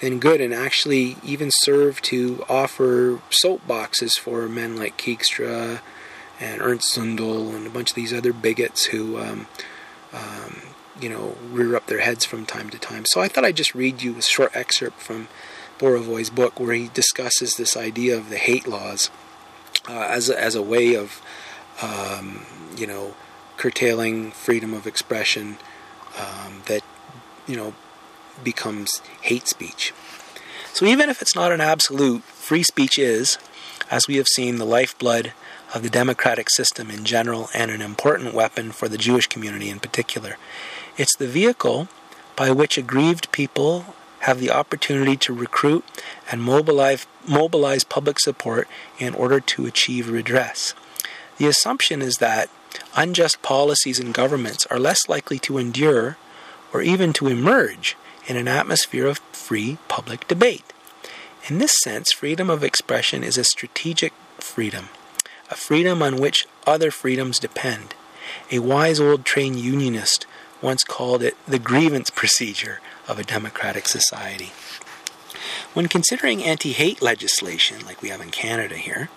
than good, and actually even serve to offer soapboxes for men like Keegstra and Ernst Sundel and a bunch of these other bigots who, um, um, you know, rear up their heads from time to time. So I thought I'd just read you a short excerpt from Borovoy's book where he discusses this idea of the hate laws uh, as, a, as a way of, um, you know, curtailing freedom of expression um, that, you know, becomes hate speech. So even if it's not an absolute, free speech is, as we have seen, the lifeblood of the democratic system in general and an important weapon for the Jewish community in particular. It's the vehicle by which aggrieved people have the opportunity to recruit and mobilize, mobilize public support in order to achieve redress. The assumption is that unjust policies and governments are less likely to endure or even to emerge in an atmosphere of free public debate. In this sense, freedom of expression is a strategic freedom, a freedom on which other freedoms depend. A wise old train unionist once called it the grievance procedure of a democratic society. When considering anti-hate legislation, like we have in Canada here,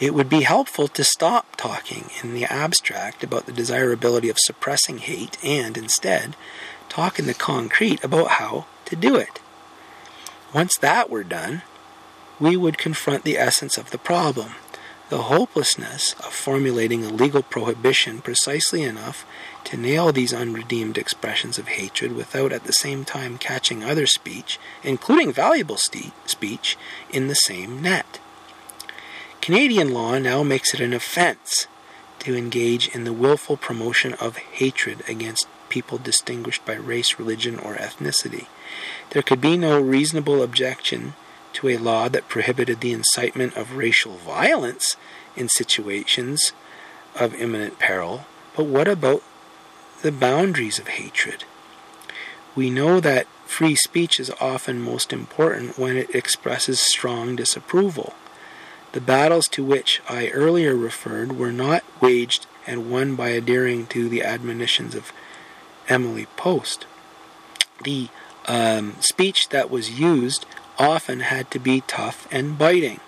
it would be helpful to stop talking in the abstract about the desirability of suppressing hate and, instead, talk in the concrete about how to do it. Once that were done, we would confront the essence of the problem, the hopelessness of formulating a legal prohibition precisely enough to nail these unredeemed expressions of hatred without at the same time catching other speech, including valuable st- speech, in the same net. Canadian law now makes it an offense to engage in the willful promotion of hatred against people distinguished by race, religion, or ethnicity. There could be no reasonable objection to a law that prohibited the incitement of racial violence in situations of imminent peril, but what about the boundaries of hatred? We know that free speech is often most important when it expresses strong disapproval. The battles to which I earlier referred were not waged and won by adhering to the admonitions of Emily Post. The um, speech that was used often had to be tough and biting.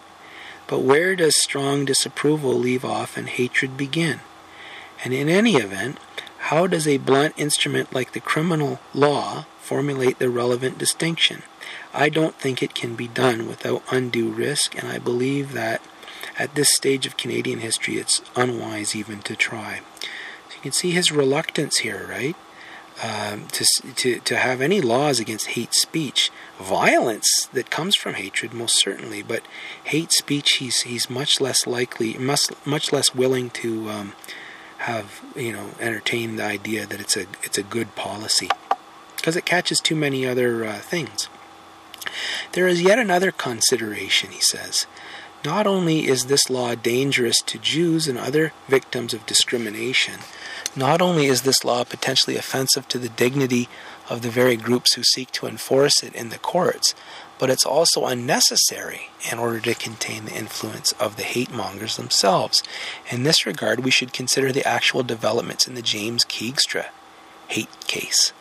But where does strong disapproval leave off and hatred begin? And in any event, how does a blunt instrument like the criminal law formulate the relevant distinction? I don't think it can be done without undue risk, and I believe that at this stage of Canadian history it's unwise even to try. So you can see his reluctance here, right? Um, to, to, to have any laws against hate speech. Violence that comes from hatred, most certainly, but hate speech he's, he's much less likely, much, much less willing to um, have, you know, entertain the idea that it's a, it's a good policy, because it catches too many other uh, things. There is yet another consideration, he says. Not only is this law dangerous to Jews and other victims of discrimination, not only is this law potentially offensive to the dignity of the very groups who seek to enforce it in the courts, but it's also unnecessary in order to contain the influence of the hate mongers themselves. In this regard, we should consider the actual developments in the James Keegstra hate case.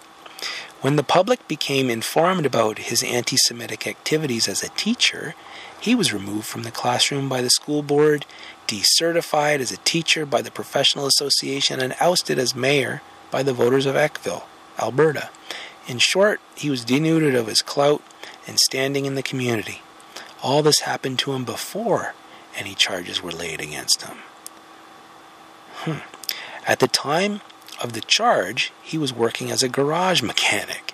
When the public became informed about his anti-Semitic activities as a teacher, he was removed from the classroom by the school board, decertified as a teacher by the professional association, and ousted as mayor by the voters of Eckville, Alberta. In short, he was denuded of his clout and standing in the community. All this happened to him before any charges were laid against him. Hmm. At the time of the charge, he was working as a garage mechanic.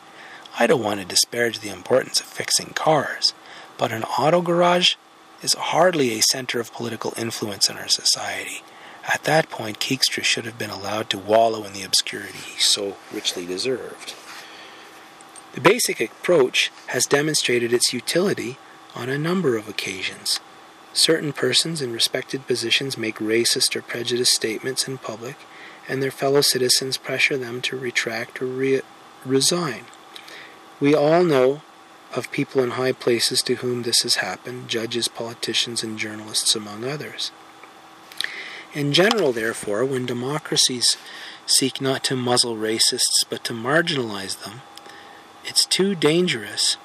I don't want to disparage the importance of fixing cars, but an auto garage is hardly a center of political influence in our society. At that point, Keegstra should have been allowed to wallow in the obscurity he so richly deserved. The basic approach has demonstrated its utility on a number of occasions. Certain persons in respected positions make racist or prejudiced statements in public, and their fellow citizens pressure them to retract or re- resign. We all know of people in high places to whom this has happened, judges, politicians, and journalists, among others. In general, therefore, when democracies seek not to muzzle racists but to marginalize them, it's too dangerous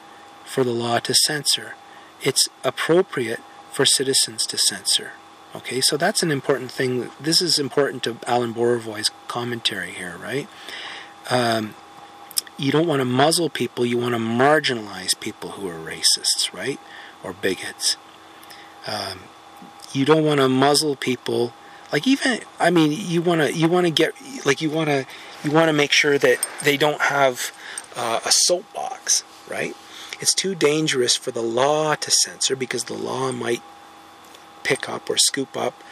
for the law to censor. It's appropriate for citizens to censor. Okay, so that's an important thing. This is important to Alan Borovoy's commentary here, right? Um, you don't want to muzzle people, you want to marginalize people who are racists, right? Or bigots. Um, you don't want to muzzle people, like even, I mean, you want to, you want to get, like you want to, you want to make sure that they don't have uh, a soapbox, right? It's too dangerous for the law to censor because the law might pick up or scoop up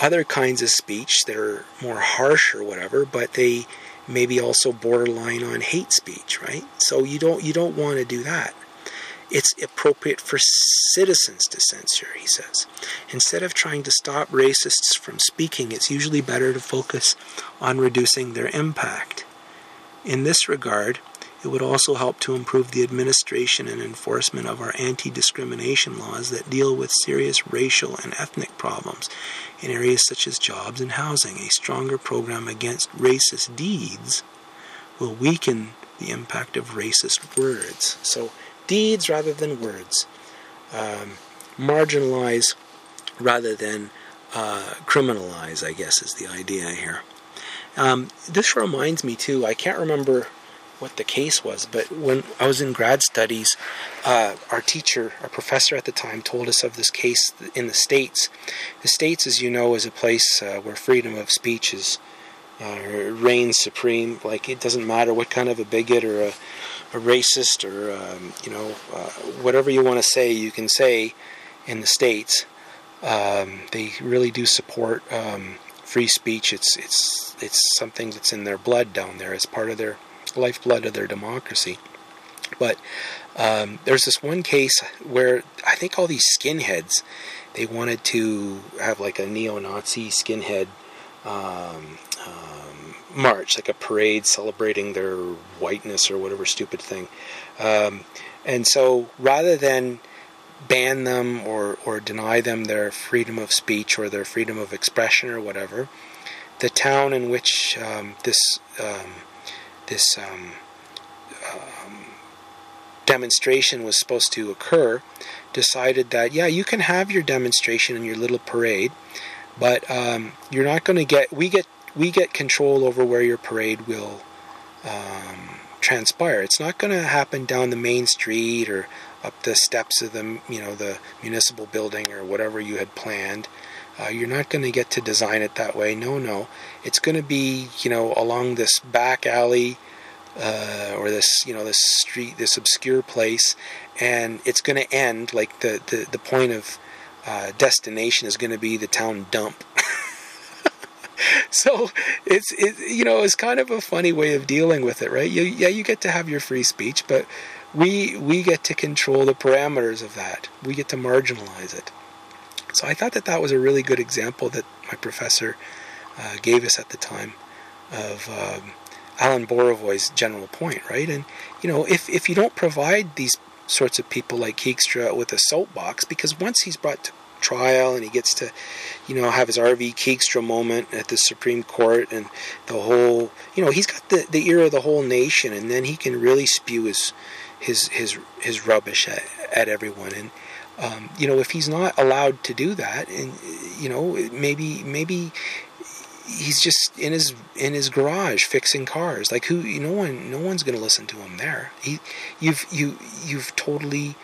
other kinds of speech that are more harsh or whatever, but they maybe also borderline on hate speech, right? So you don't you don't want to do that. It's appropriate for citizens to censure, he says. Instead of trying to stop racists from speaking, it's usually better to focus on reducing their impact. In this regard, it would also help to improve the administration and enforcement of our anti-discrimination laws that deal with serious racial and ethnic problems in areas such as jobs and housing. A stronger program against racist deeds will weaken the impact of racist words. So, deeds rather than words. Um, marginalize rather than uh, criminalize, I guess, is the idea here. Um, this reminds me, too, I can't remember what the case was, but when I was in grad studies, uh, our teacher, our professor at the time, told us of this case in the States. The States, as you know, is a place uh, where freedom of speech is uh, reigns supreme. Like, it doesn't matter what kind of a bigot or a, a racist or, um, you know, uh, whatever you want to say, you can say in the States. Um, they really do support um, free speech. It's, it's, it's something that's in their blood down there. It's part of their lifeblood of their democracy. But um, there's this one case where I think all these skinheads, they wanted to have like a neo-Nazi skinhead um, um, march, like a parade celebrating their whiteness or whatever stupid thing. Um, and so rather than ban them or, or deny them their freedom of speech or their freedom of expression or whatever, the town in which um, this um, This um, um, demonstration was supposed to occur, decided that, yeah, you can have your demonstration and your little parade, but um, you're not going to get, we get, we get control over where your parade will um, transpire. It's not going to happen down the main street or up the steps of the, you know, the municipal building or whatever you had planned. Uh, you're not going to get to design it that way. No, no. It's going to be, you know, along this back alley uh, or this, you know, this street, this obscure place. And it's going to end, like the, the, the point of uh, destination is going to be the town dump. So it's, it, you know, it's kind of a funny way of dealing with it, right? You, yeah, you get to have your free speech, but we we get to control the parameters of that. We get to marginalize it. So I thought that that was a really good example that my professor uh, gave us at the time of um, Alan Borovoy's general point, right? And, you know, if, if you don't provide these sorts of people like Keegstra with a soapbox, because once he's brought to trial and he gets to, you know, have his R. v. Keegstra moment at the Supreme Court and the whole, you know, he's got the, the ear of the whole nation, and then he can really spew his his his, his rubbish at, at everyone. And Um, you know, if he's not allowed to do that, and you know, maybe maybe he's just in his in his garage fixing cars. Like, who, you know, no one no one's going to listen to him there. He, you've you you've totally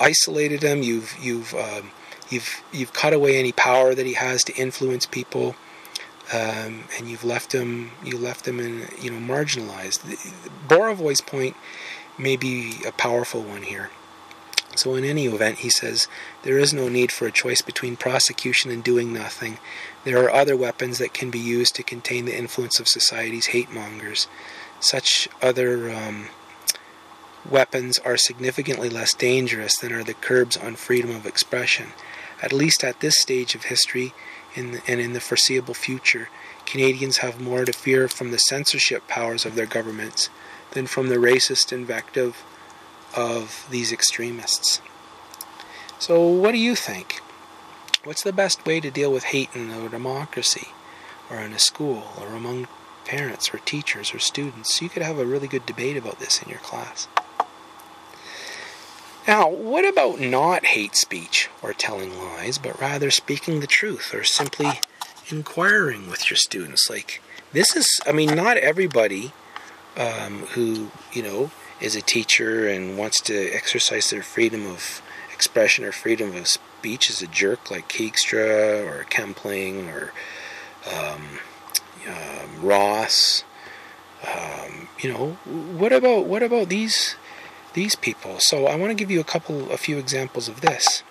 isolated him. You've you've um, you've you've cut away any power that he has to influence people, um, and you've left him you left him in, you know, marginalized. Borovoy's point may be a powerful one here. So in any event, he says, there is no need for a choice between prosecution and doing nothing. There are other weapons that can be used to contain the influence of society's hate mongers. Such other um, weapons are significantly less dangerous than are the curbs on freedom of expression. At least at this stage of history in the, and in the foreseeable future, Canadians have more to fear from the censorship powers of their governments than from the racist invective of these extremists. So what do you think? What's the best way to deal with hate in a democracy, or in a school, or among parents or teachers or students? You could have a really good debate about this in your class. Now, what about not hate speech or telling lies, but rather speaking the truth or simply inquiring with your students? Like, this is, I mean, not everybody um, who, you know, is a teacher and wants to exercise their freedom of expression or freedom of speech is a jerk like Keegstra or Kempling or um, uh, Ross. Um, you know, what about what about these these people? So I want to give you a couple, a few examples of this.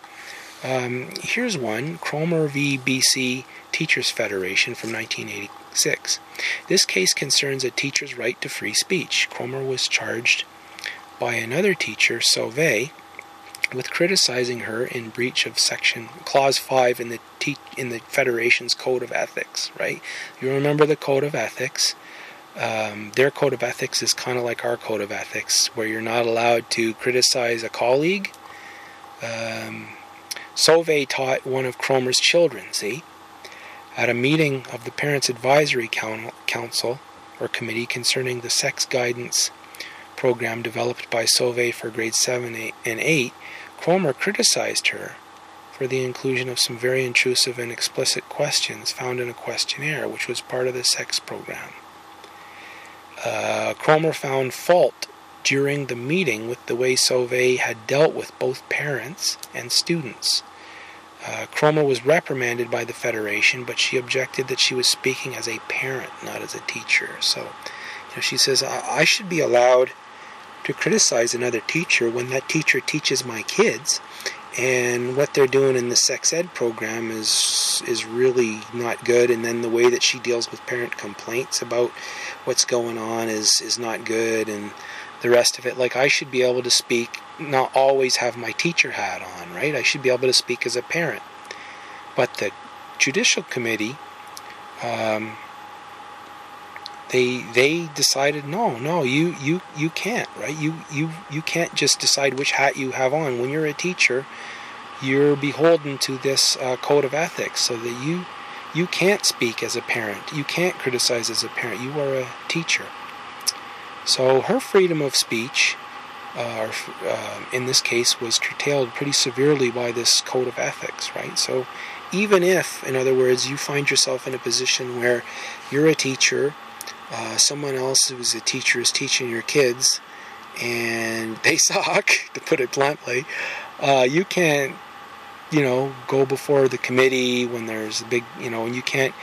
Um, here's one: Cromer v. B C Teachers Federation from nineteen eighty-six. This case concerns a teacher's right to free speech. Cromer was charged by another teacher, Sauvé, with criticizing her in breach of section clause five in the te- in the Federation's Code of Ethics. Right? You remember the Code of Ethics. Um, their code of ethics is kind of like our code of ethics, where you're not allowed to criticize a colleague. Um, Sauvé taught one of Cromer's children, see, at a meeting of the Parents' Advisory Council or Committee concerning the sex guidance program developed by Sauvé for grades seven and eight, Cromer criticized her for the inclusion of some very intrusive and explicit questions found in a questionnaire, which was part of the sex program. Uh, Cromer found fault during the meeting with the way Sauvé had dealt with both parents and students. Uh, Cromer was reprimanded by the Federation, but she objected that she was speaking as a parent, not as a teacher. So, you know, she says, I, I should be allowed to criticize another teacher when that teacher teaches my kids, and what they're doing in the sex ed program is is really not good, and then the way that she deals with parent complaints about what's going on is, is not good, and the rest of it. Like, I should be able to speak, not always have my teacher hat on, right? I should be able to speak as a parent. But the Judicial Committee, um, they they decided, no, no, you you you can't, right? You you you can't just decide which hat you have on. When you're a teacher, you're beholden to this uh, code of ethics, so that you you can't speak as a parent. You can't criticize as a parent. You are a teacher. So her freedom of speech, uh, or, uh, in this case, was curtailed pretty severely by this code of ethics, right? So even if, in other words, you find yourself in a position where you're a teacher, uh, someone else who is a teacher is teaching your kids, and they suck, to put it bluntly, uh, you can't, you know, go before the committee when there's a big, you know, and you can't,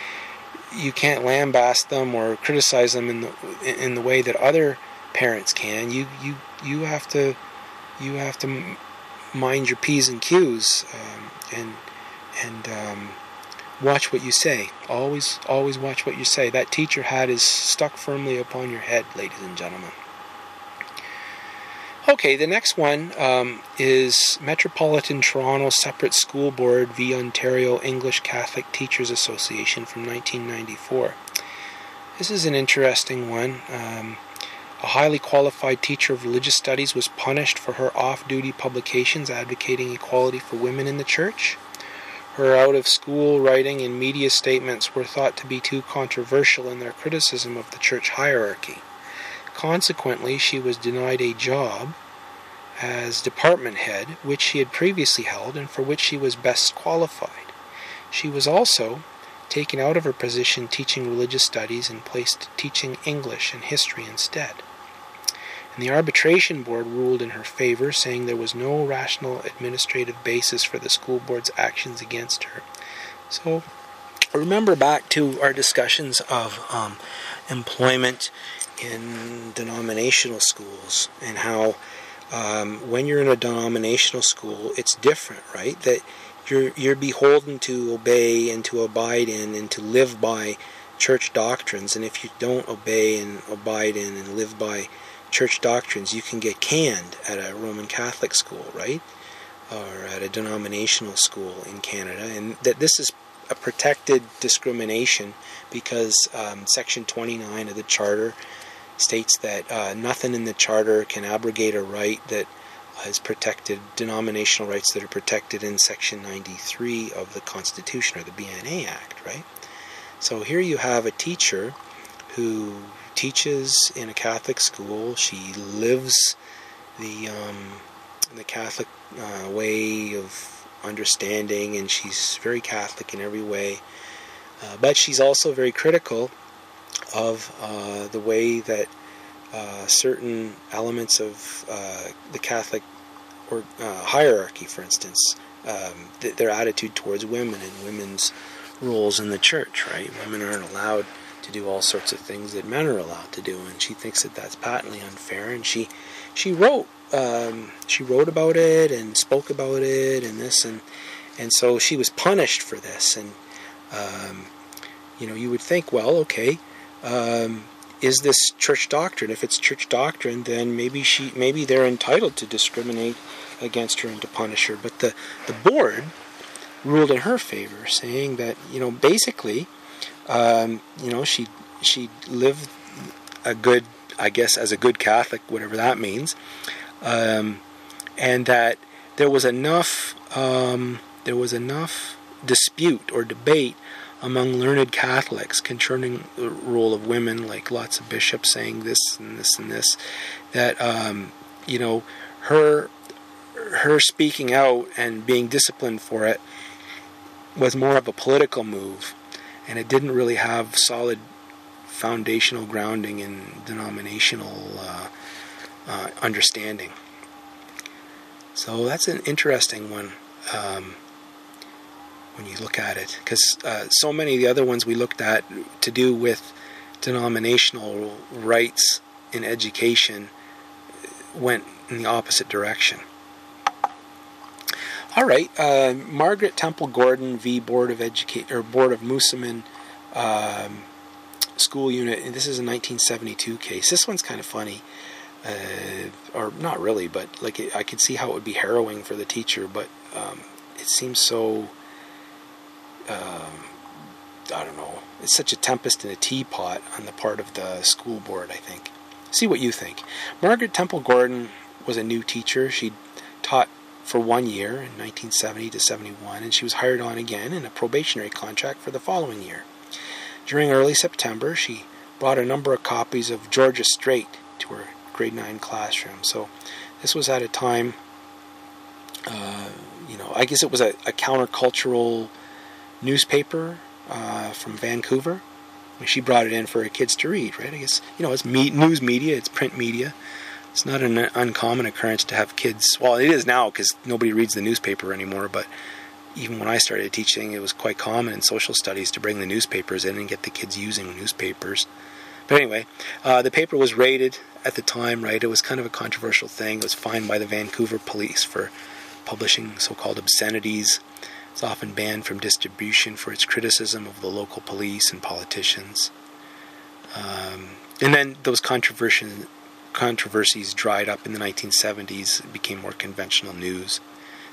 you can't lambast them or criticize them in the in the way that other parents can. You you you have to you have to mind your P's and Q's, um, and and um, watch what you say. Always always watch what you say. That teacher hat is stuck firmly upon your head, ladies and gentlemen. Okay, the next one um, is Metropolitan Toronto Separate School Board v. Ontario English Catholic Teachers Association from nineteen ninety-four. This is an interesting one. Um, a highly qualified teacher of religious studies was punished for her off-duty publications advocating equality for women in the church. Her out-of-school writing and media statements were thought to be too controversial in their criticism of the church hierarchy. Consequently, she was denied a job as department head, which she had previously held and for which she was best qualified. She was also taken out of her position teaching religious studies and placed teaching English and history instead. And the arbitration board ruled in her favor, saying there was no rational administrative basis for the school board's actions against her. So, remember back to our discussions of um, employment in denominational schools, and how um, when you're in a denominational school, it's different, right? That you're you're beholden to obey and to abide in and to live by church doctrines, and if you don't obey and abide in and live by church doctrines, you can get canned at a Roman Catholic school, right? Or at a denominational school in Canada, and that this is a protected discrimination because um, Section twenty-nine of the Charter states that uh, nothing in the Charter can abrogate a right that is protected, denominational rights that are protected in Section ninety-three of the Constitution, or the B N A Act, right? So here you have a teacher who teaches in a Catholic school. She lives the um, the Catholic uh, way of understanding, and she's very Catholic in every way. Uh, but she's also very critical of uh, the way that uh, certain elements of uh, the Catholic or uh, hierarchy, for instance, um, th- their attitude towards women and women's roles in the church, right? Women aren't allowed to do all sorts of things that men are allowed to do, and she thinks that that's patently unfair, and she she wrote um, she wrote about it and spoke about it and this, and and so she was punished for this. And um, you know, you would think, well, okay, um, is this church doctrine? If it's church doctrine, then maybe she maybe they're entitled to discriminate against her and to punish her. But the the board ruled in her favor, saying that, you know, basically, um, you know, she she lived a good, I guess, as a good Catholic, whatever that means, um, and that there was enough um, there was enough dispute or debate among learned Catholics concerning the role of women, like lots of bishops saying this and this and this, that um, you know, her her speaking out and being disciplined for it was more of a political move, and it didn't really have solid foundational grounding in denominational uh, uh, understanding. So that's an interesting one um, when you look at it, because uh, so many of the other ones we looked at to do with denominational rights in education went in the opposite direction. All right, uh, Margaret Temple Gordon v. Board of Educa- or Board of Moosomin um, School Unit, and this is a nineteen seventy-two case. This one's kind of funny, uh, or not really, but like it, I could see how it would be harrowing for the teacher, but um, it seems so, um, I don't know, it's such a tempest in a teapot on the part of the school board, I think. See what you think. Margaret Temple Gordon was a new teacher. She taught for one year in nineteen seventy to seventy-one, and she was hired on again in a probationary contract for the following year. During early September, she brought a number of copies of Georgia Strait to her grade nine classroom. So this was at a time, uh, you know, I guess it was a, a countercultural newspaper uh, from Vancouver. I mean, she brought it in for her kids to read, right? I guess, you know, it's me- news media, it's print media. It's not an uncommon occurrence to have kids. Well, it is now because nobody reads the newspaper anymore, but even when I started teaching, it was quite common in social studies to bring the newspapers in and get the kids using newspapers. But anyway, uh, the paper was raided at the time, right? It was kind of a controversial thing. It was fined by the Vancouver police for publishing so-called obscenities. It's often banned from distribution for its criticism of the local police and politicians. Um, and then those controversial... controversies dried up in the nineteen seventies. It became more conventional news.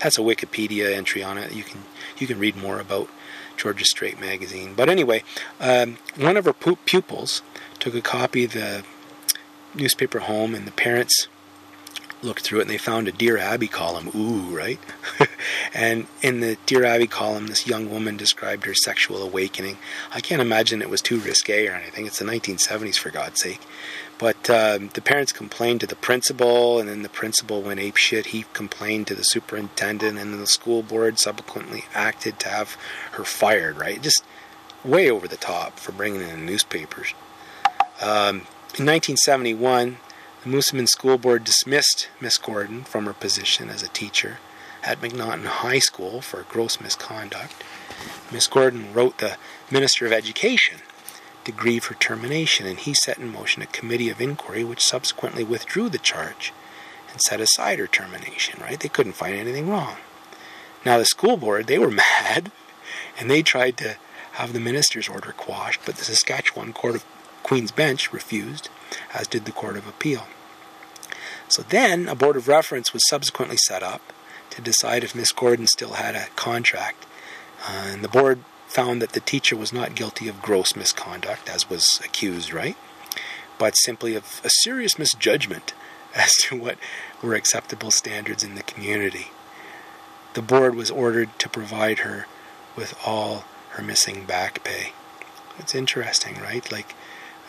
That's a Wikipedia entry on it. You can you can read more about Georgia Strait magazine. But anyway, um, one of her pupils took a copy of the newspaper home, and the parents looked through it, and they found a Dear Abby column. Ooh, right? And in the Dear Abby column, this young woman described her sexual awakening. I can't imagine it was too risque or anything. It's the nineteen seventies, for God's sake. But um, the parents complained to the principal, and then the principal went apeshit. He complained to the superintendent, and then the school board subsequently acted to have her fired, right? Just way over the top for bringing in the newspapers. Um, in nineteen seventy-one, the Moosomin School Board dismissed Miss Gordon from her position as a teacher at MacNaughton High School for gross misconduct. Miss Gordon wrote the Minister of Education to grieve her termination, and he set in motion a committee of inquiry which subsequently withdrew the charge and set aside her termination, right? They couldn't find anything wrong. Now the school board, they were mad, and they tried to have the minister's order quashed, but the Saskatchewan Court of Queen's Bench refused, as did the Court of Appeal. So then a Board of Reference was subsequently set up to decide if Miss Gordon still had a contract, uh, and the board found that the teacher was not guilty of gross misconduct, as was accused, right? But simply of a serious misjudgment as to what were acceptable standards in the community. The board was ordered to provide her with all her missing back pay. It's interesting, right? Like,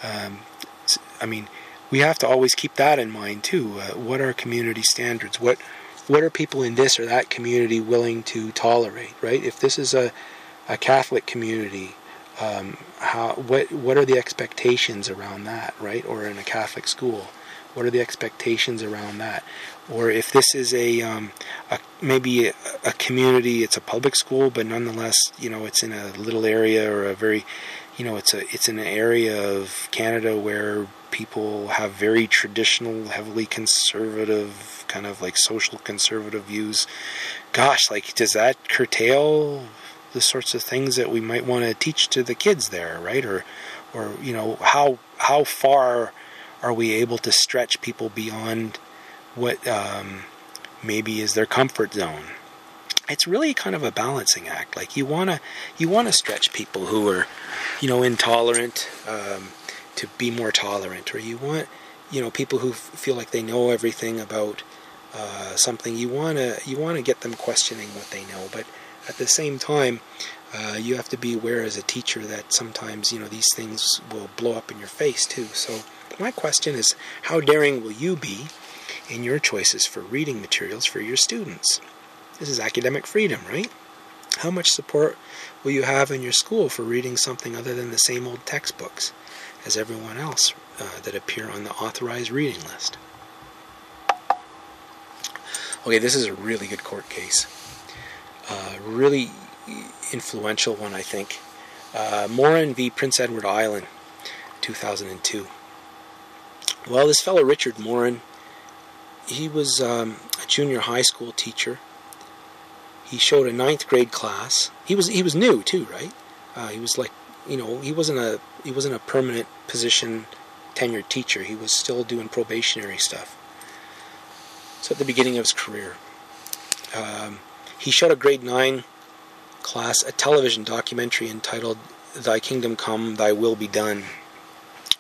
um, I mean, we have to always keep that in mind, too. Uh, what are community standards? What what are people in this or that community willing to tolerate, right? If this is a, a Catholic community, um, how what what are the expectations around that, right? Or in a Catholic school, what are the expectations around that? Or if this is a, um, a maybe a, a community, it's a public school, but nonetheless, you know, it's in a little area or a very, you know, it's a it's in an area of Canada where people have very traditional, heavily conservative, kind of like social conservative views. Gosh, like, does that curtail the sorts of things that we might want to teach to the kids there, right? Or, or you know, how how far are we able to stretch people beyond what um, maybe is their comfort zone? It's really kind of a balancing act. Like, you wanna you wanna stretch people who are, you know, intolerant um, to be more tolerant, or you want, you know, people who f- feel like they know everything about uh, something. You wanna you wanna get them questioning what they know, but at the same time, uh, you have to be aware as a teacher that sometimes, you know, these things will blow up in your face too. So my question is, how daring will you be in your choices for reading materials for your students? This is academic freedom, right? How much support will you have in your school for reading something other than the same old textbooks as everyone else uh, that appear on the authorized reading list? Okay, this is a really good court case. Uh, really influential one, I think. Uh, Morin v. Prince Edward Island, two thousand two. Well, this fellow Richard Morin, he was um, a junior high school teacher. He showed a ninth grade class. He was he was new too, right? Uh, he was like, you know, he wasn't a he wasn't a permanent position, tenured teacher. He was still doing probationary stuff. So at the beginning of his career, um, he showed a grade nine class a television documentary entitled "Thy Kingdom Come, Thy Will Be Done."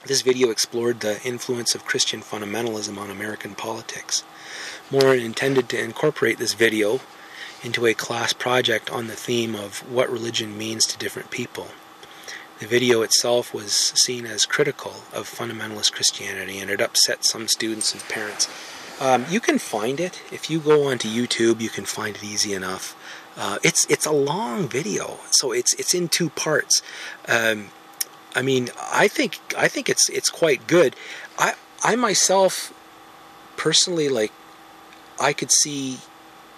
This video explored the influence of Christian fundamentalism on American politics. Morin intended to incorporate this video into a class project on the theme of what religion means to different people. The video itself was seen as critical of fundamentalist Christianity, and it upset some students and parents. Um, you can find it. If you go onto YouTube, you can find it easy enough. Uh, it's it's a long video, so it's it's in two parts. Um, I mean, I think I think it's it's quite good. I I myself personally, like, I could see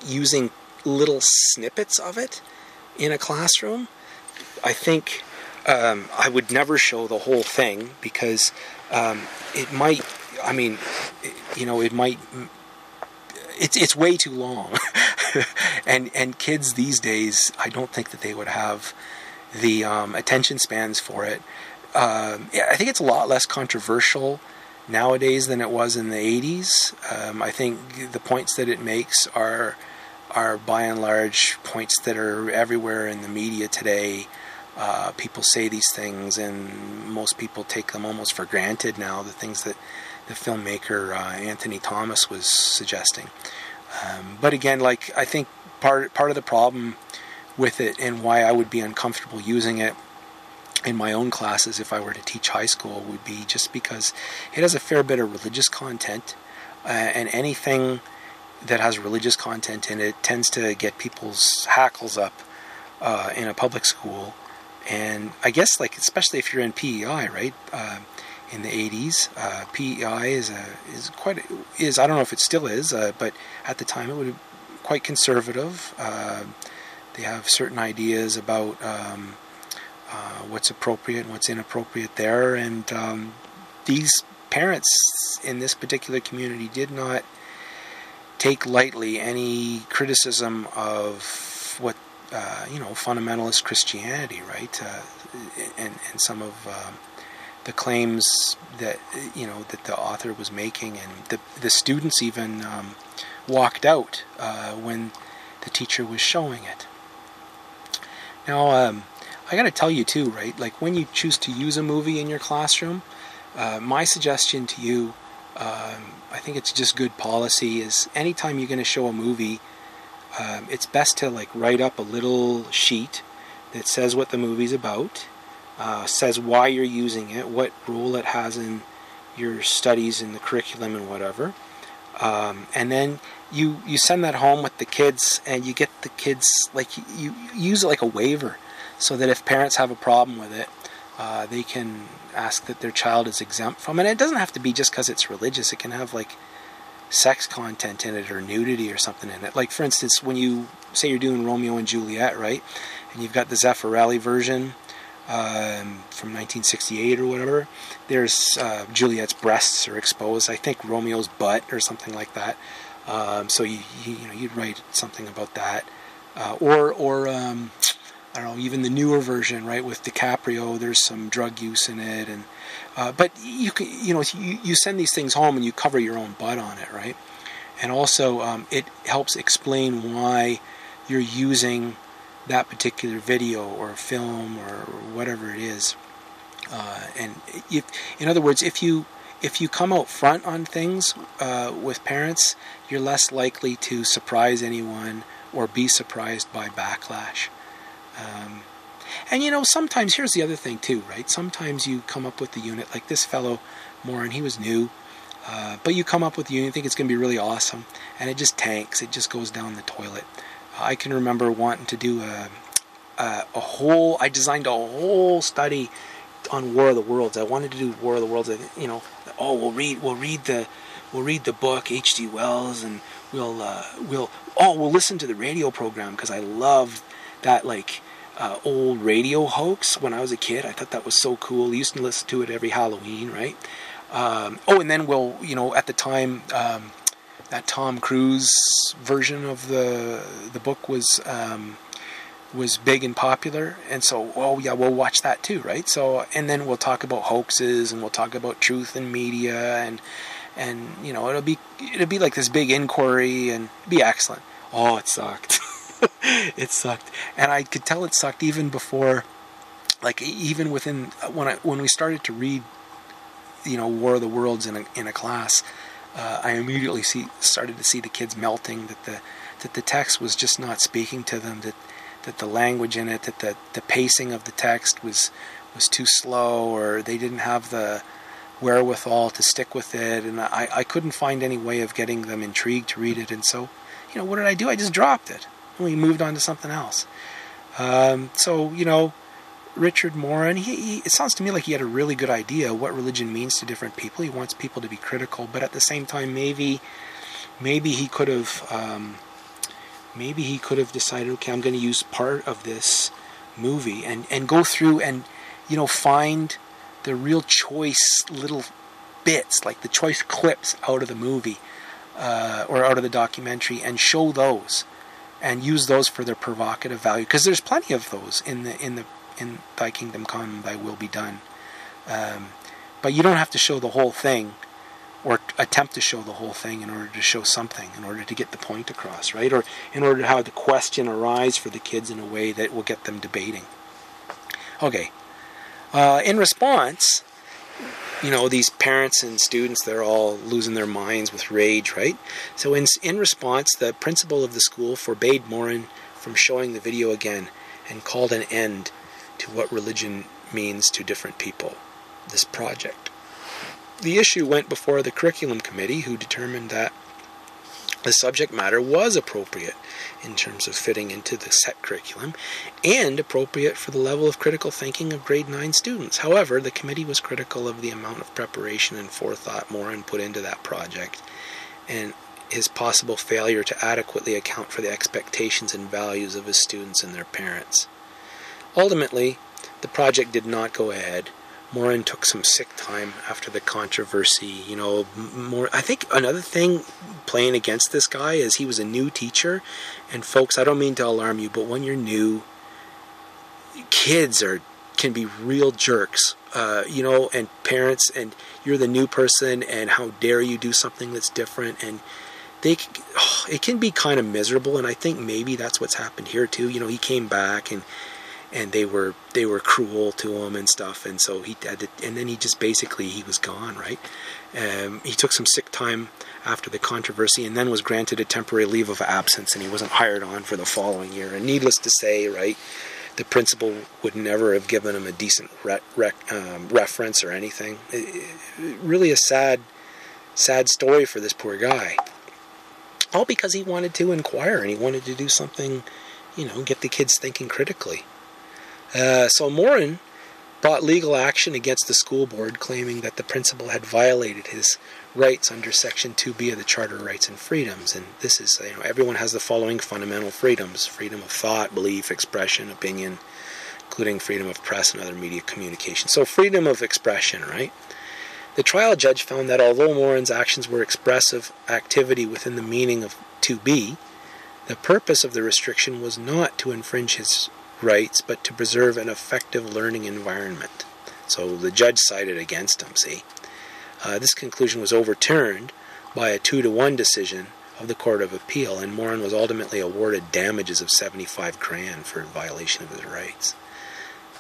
using little snippets of it in a classroom. I think um, I would never show the whole thing because um, it might. I mean, it, you know, it might. It's it's way too long, and and kids these days, I don't think that they would have the um, attention spans for it. Um, I think it's a lot less controversial nowadays than it was in the eighties. Um, I think the points that it makes are are by and large points that are everywhere in the media today. Uh, people say these things, and most people take them almost for granted now, the things that the filmmaker uh, Anthony Thomas was suggesting. Um, but again, like, I think part part of the problem with it and why I would be uncomfortable using it in my own classes if I were to teach high school would be just because it has a fair bit of religious content, uh, and anything that has religious content in it tends to get people's hackles up uh, in a public school. And I guess, like, especially if you're in P E I, right? Uh, in the eighties, uh, P E I is a is quite a, is I don't know if it still is, uh, but at the time it would be quite conservative. Uh, They have certain ideas about um, uh, what's appropriate and what's inappropriate there. And um, these parents in this particular community did not take lightly any criticism of what, uh, you know, fundamentalist Christianity, right? Uh, and, and some of um, the claims that, you know, that the author was making. And the, the students even um, walked out uh, when the teacher was showing it. Now, um, I got to tell you too, right? Like, when you choose to use a movie in your classroom, uh, my suggestion to you, um, I think it's just good policy, is anytime you're going to show a movie, um, it's best to, like, write up a little sheet that says what the movie's about, uh, says why you're using it, what role it has in your studies in the curriculum and whatever. Um, and then you, you send that home with the kids, and you get the kids, like, you, you use it like a waiver, so that if parents have a problem with it, uh, they can ask that their child is exempt from it. And it doesn't have to be just because it's religious. It can have, like, sex content in it or nudity or something in it. Like, for instance, when you say you're doing Romeo and Juliet, right, and you've got the Zeffirelli version um, from nineteen sixty-eight or whatever, there's uh, Juliet's breasts are exposed. I think Romeo's butt or something like that. Um, so you, you, you know, you'd write something about that, uh, or or um, I don't know, even the newer version, right, with DiCaprio. There's some drug use in it, and uh, but you can, you know, you, you send these things home and you cover your own butt on it, right? And also, um, it helps explain why you're using that particular video or film or whatever it is. Uh, and if, in other words, if you if you come out front on things uh, with parents, you're less likely to surprise anyone or be surprised by backlash. Um, and you know, sometimes, here's the other thing too, right? Sometimes you come up with the unit, like this fellow Morin, he was new, uh, but you come up with the unit, you think it's going to be really awesome, and it just tanks, it just goes down the toilet. I can remember wanting to do a, a, a whole, I designed a whole study on War of the Worlds. I wanted to do War of the Worlds, you know, oh, we'll read, we'll read the, we'll read the book, H G Wells, and we'll, uh, we'll, oh, we'll listen to the radio program, because I loved that, like, uh, old radio hoax when I was a kid. I thought that was so cool. I used to listen to it every Halloween, right? Um, oh, and then we'll, you know, at the time, um, that Tom Cruise version of the the book was um, was big and popular, and so, oh yeah, we'll watch that too, right? So, and then we'll talk about hoaxes, and we'll talk about truth in media, and and you know, it'll be it'll be like this big inquiry, and it'd be excellent. Oh, it sucked. It sucked, and I could tell it sucked even before, like even within when I when we started to read, you know, War of the Worlds in a in a class. Uh, I immediately see, started to see the kids melting, that the that the text was just not speaking to them, that that the language in it, that the, the pacing of the text was was too slow, or they didn't have the wherewithal to stick with it, and I, I couldn't find any way of getting them intrigued to read it, and so, you know, what did I do? I just dropped it, and we moved on to something else. Um, so, you know, Richard Morin, he, he, it sounds to me like he had a really good idea what religion means to different people. He wants people to be critical, but at the same time, maybe, maybe he could have, um, maybe he could have decided, okay, I'm going to use part of this movie and and go through and, you know, find the real choice little bits, like the choice clips out of the movie uh, or out of the documentary, and show those and use those for their provocative value, because there's plenty of those in the in the. in Thy Kingdom Come, Thy Will Be Done. Um, but you don't have to show the whole thing, or attempt to show the whole thing, in order to show something, in order to get the point across, right? Or in order to have the question arise for the kids in a way that will get them debating. Okay. Uh, in response, you know, these parents and students, they're all losing their minds with rage, right? So in, in response, the principal of the school forbade Morin from showing the video again, and called an end to what religion means to different people, this project. The issue went before the curriculum committee, who determined that the subject matter was appropriate in terms of fitting into the set curriculum and appropriate for the level of critical thinking of grade nine students. However, the committee was critical of the amount of preparation and forethought Morin put into that project, and his possible failure to adequately account for the expectations and values of his students and their parents. Ultimately, the project did not go ahead. Morin took some sick time after the controversy. You know, more. I think another thing playing against this guy is he was a new teacher. And folks, I don't mean to alarm you, but when you're new, kids are can be real jerks. Uh, you know, and parents, and you're the new person, and how dare you do something that's different, and they oh, it can be kind of miserable. And I think maybe that's what's happened here too. You know, he came back and. And they were they were cruel to him and stuff, and so he had to, and then he just basically he was gone, right? Um, he took some sick time after the controversy, and then was granted a temporary leave of absence, and he wasn't hired on for the following year. And needless to say, right, the principal would never have given him a decent re rec um, reference or anything. It, it, really a sad sad story for this poor guy. All because he wanted to inquire and he wanted to do something, you know, get the kids thinking critically. Uh, so Morin brought legal action against the school board, claiming that the principal had violated his rights under Section two B of the Charter of Rights and Freedoms. And this is, you know, everyone has the following fundamental freedoms: freedom of thought, belief, expression, opinion, including freedom of press and other media communication. So freedom of expression, right? The trial judge found that although Morin's actions were expressive activity within the meaning of two B, the purpose of the restriction was not to infringe his rights, but to preserve an effective learning environment. So the judge sided against him, see? Uh, this conclusion was overturned by a two to one decision of the Court of Appeal, and Morin was ultimately awarded damages of seventy-five grand for violation of his rights.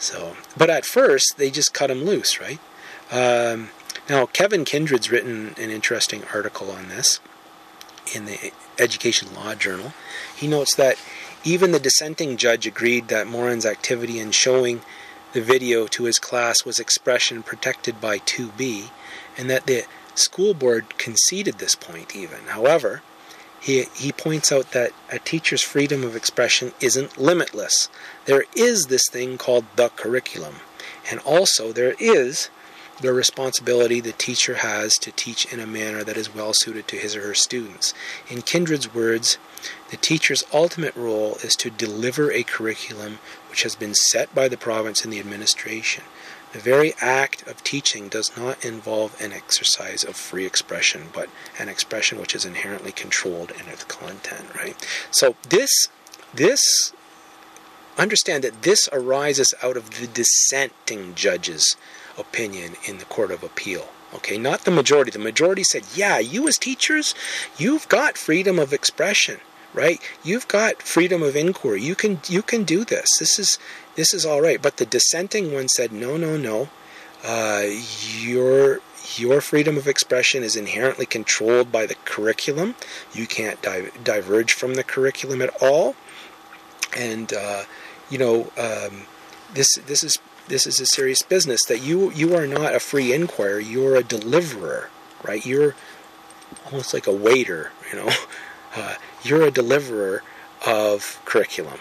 So, but at first, they just cut him loose, right? Um, now, Kevin Kindred's written an interesting article on this in the Education Law Journal. He notes that even the dissenting judge agreed that Morin's activity in showing the video to his class was expression protected by two B, and that the school board conceded this point even. However, he, he points out that a teacher's freedom of expression isn't limitless. There is this thing called the curriculum, and also there is the responsibility the teacher has to teach in a manner that is well suited to his or her students. In Kindred's words, the teacher's ultimate role is to deliver a curriculum which has been set by the province and the administration. The very act of teaching does not involve an exercise of free expression, but an expression which is inherently controlled in its content, right? So this, this, understand that this arises out of the dissenting judges' opinion in the Court of Appeal. Okay, not the majority. The majority said, yeah, you as teachers, you've got freedom of expression, right? You've got freedom of inquiry. You can you can do this. This is this is all right. But the dissenting one said, no, no, no. Uh, your your freedom of expression is inherently controlled by the curriculum. You can't di- diverge from the curriculum at all. And uh, you know, um, this this is. This is a serious business, that you you are not a free inquirer, you're a deliverer, right? You're almost like a waiter, you know? Uh, you're a deliverer of curriculum.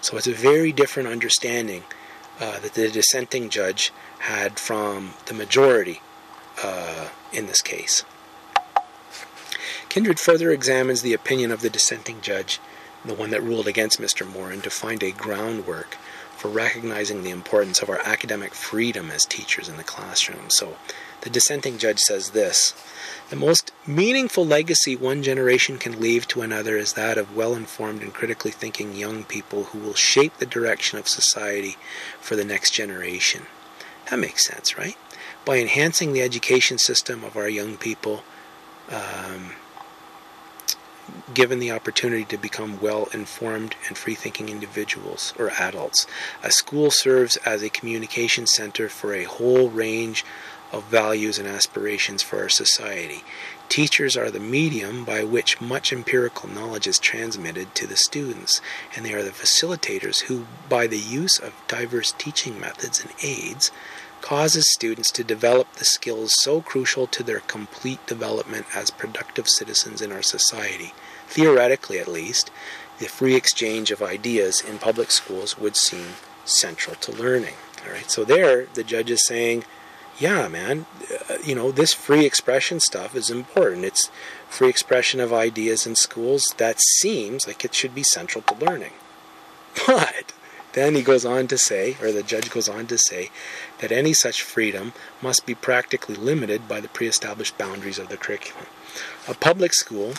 So it's a very different understanding uh, that the dissenting judge had from the majority uh, in this case. Kindred further examines the opinion of the dissenting judge, the one that ruled against Mister Morin, to find a groundwork for recognizing the importance of our academic freedom as teachers in the classroom. So the dissenting judge says this: the most meaningful legacy one generation can leave to another is that of well-informed and critically thinking young people who will shape the direction of society for the next generation. That makes sense, right? By enhancing the education system of our young people, um, given the opportunity to become well-informed and free-thinking individuals or adults. A school serves as a communication center for a whole range of values and aspirations for our society. Teachers are the medium by which much empirical knowledge is transmitted to the students, and they are the facilitators who, by the use of diverse teaching methods and aids, causes students to develop the skills so crucial to their complete development as productive citizens in our society. Theoretically, at least, the free exchange of ideas in public schools would seem central to learning. All right, so there, the judge is saying, yeah, man, uh, you know, this free expression stuff is important. It's free expression of ideas in schools. That seems like it should be central to learning. But then he goes on to say, or the judge goes on to say, that any such freedom must be practically limited by the pre-established boundaries of the curriculum. A public school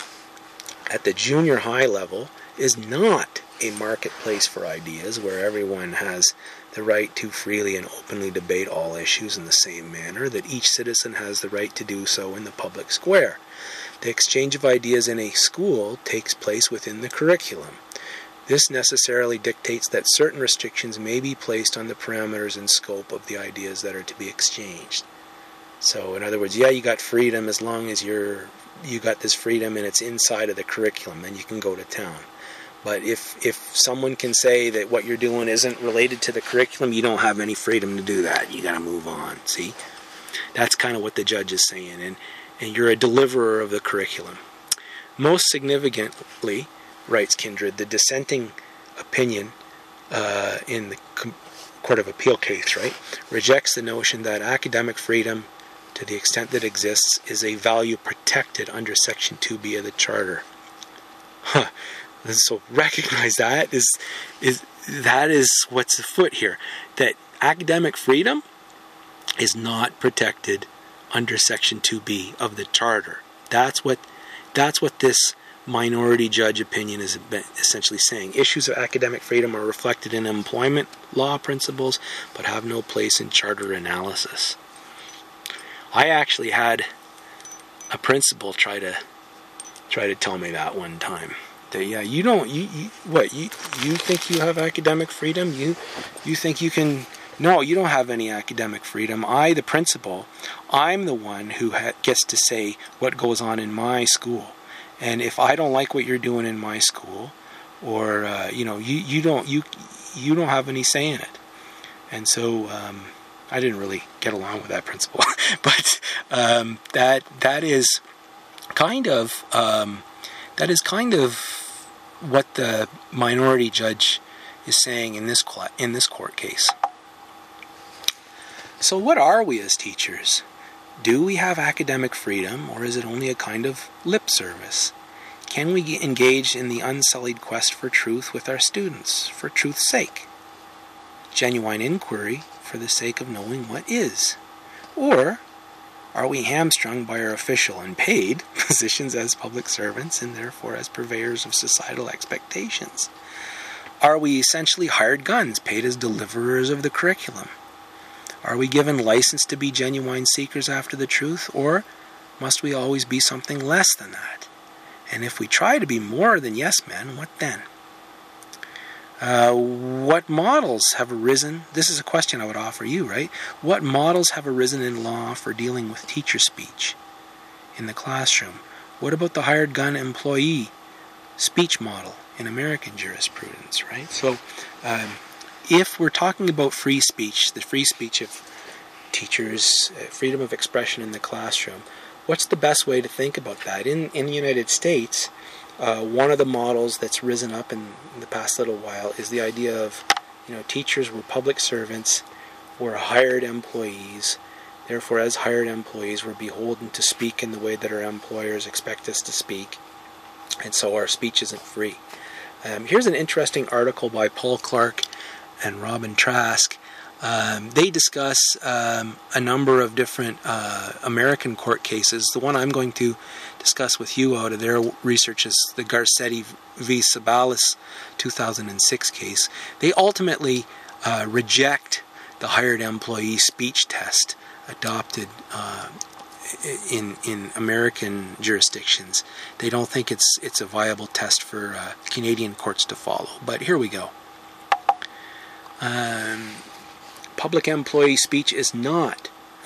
at the junior high level is not a marketplace for ideas where everyone has the right to freely and openly debate all issues in the same manner that each citizen has the right to do so in the public square. The exchange of ideas in a school takes place within the curriculum. This necessarily dictates that certain restrictions may be placed on the parameters and scope of the ideas that are to be exchanged. So, in other words, yeah, you got freedom as long as you're you got this freedom and it's inside of the curriculum, then you can go to town. But if if someone can say that what you're doing isn't related to the curriculum, you don't have any freedom to do that. You got to move on. See, that's kind of what the judge is saying, and and you're a deliverer of the curriculum. Most significantly, writes Kindred, the dissenting opinion uh, in the Court of Appeal case, right, rejects the notion that academic freedom, to the extent that exists, is a value protected under Section two B of the Charter. Huh. So recognize that is is that is what's afoot here. That academic freedom is not protected under Section two B of the Charter. That's what that's what this minority judge opinion is essentially saying. Issues of academic freedom are reflected in employment law principles, but have no place in charter analysis. I actually had a principal try to try to tell me that one time. That yeah, you don't you, you what you you think you have academic freedom? You you think you can? No, you don't have any academic freedom. I, the principal, I'm the one who ha gets to say what goes on in my school. And if I don't like what you're doing in my school, or uh, you know, you you don't you you don't have any say in it. And so. Um, I didn't really get along with that principle, but um, that that is kind of um, that is kind of what the minority judge is saying in this in this court case. So, what are we as teachers? Do we have academic freedom, or is it only a kind of lip service? Can we engage in the unsullied quest for truth with our students, for truth's sake? Genuine inquiry for the sake of knowing what is? Or are we hamstrung by our official and paid positions as public servants and therefore as purveyors of societal expectations? Are we essentially hired guns paid as deliverers of the curriculum? Are we given license to be genuine seekers after the truth, or must we always be something less than that? And if we try to be more than yes men, what then? Uh, what models have arisen? This is a question I would offer you, right? What models have arisen in law for dealing with teacher speech in the classroom? What about the hired gun employee speech model in American jurisprudence, right? So um, if we're talking about free speech, the free speech of teachers, uh, freedom of expression in the classroom, what's the best way to think about that? In, in the United States, Uh, one of the models that's risen up in the past little while is the idea of, you know, teachers were public servants, were hired employees, therefore as hired employees we're beholden to speak in the way that our employers expect us to speak, and so our speech isn't free. Um, here's an interesting article by Paul Clark and Robin Trask. Um, they discuss um, a number of different uh, American court cases. The one I'm going to discuss with you out of their research is the Garcetti v. Ceballos two thousand six case. They ultimately uh, reject the hired employee speech test adopted uh, in in American jurisdictions. They don't think it's it's a viable test for uh, Canadian courts to follow. But here we go. Um, public employee speech is not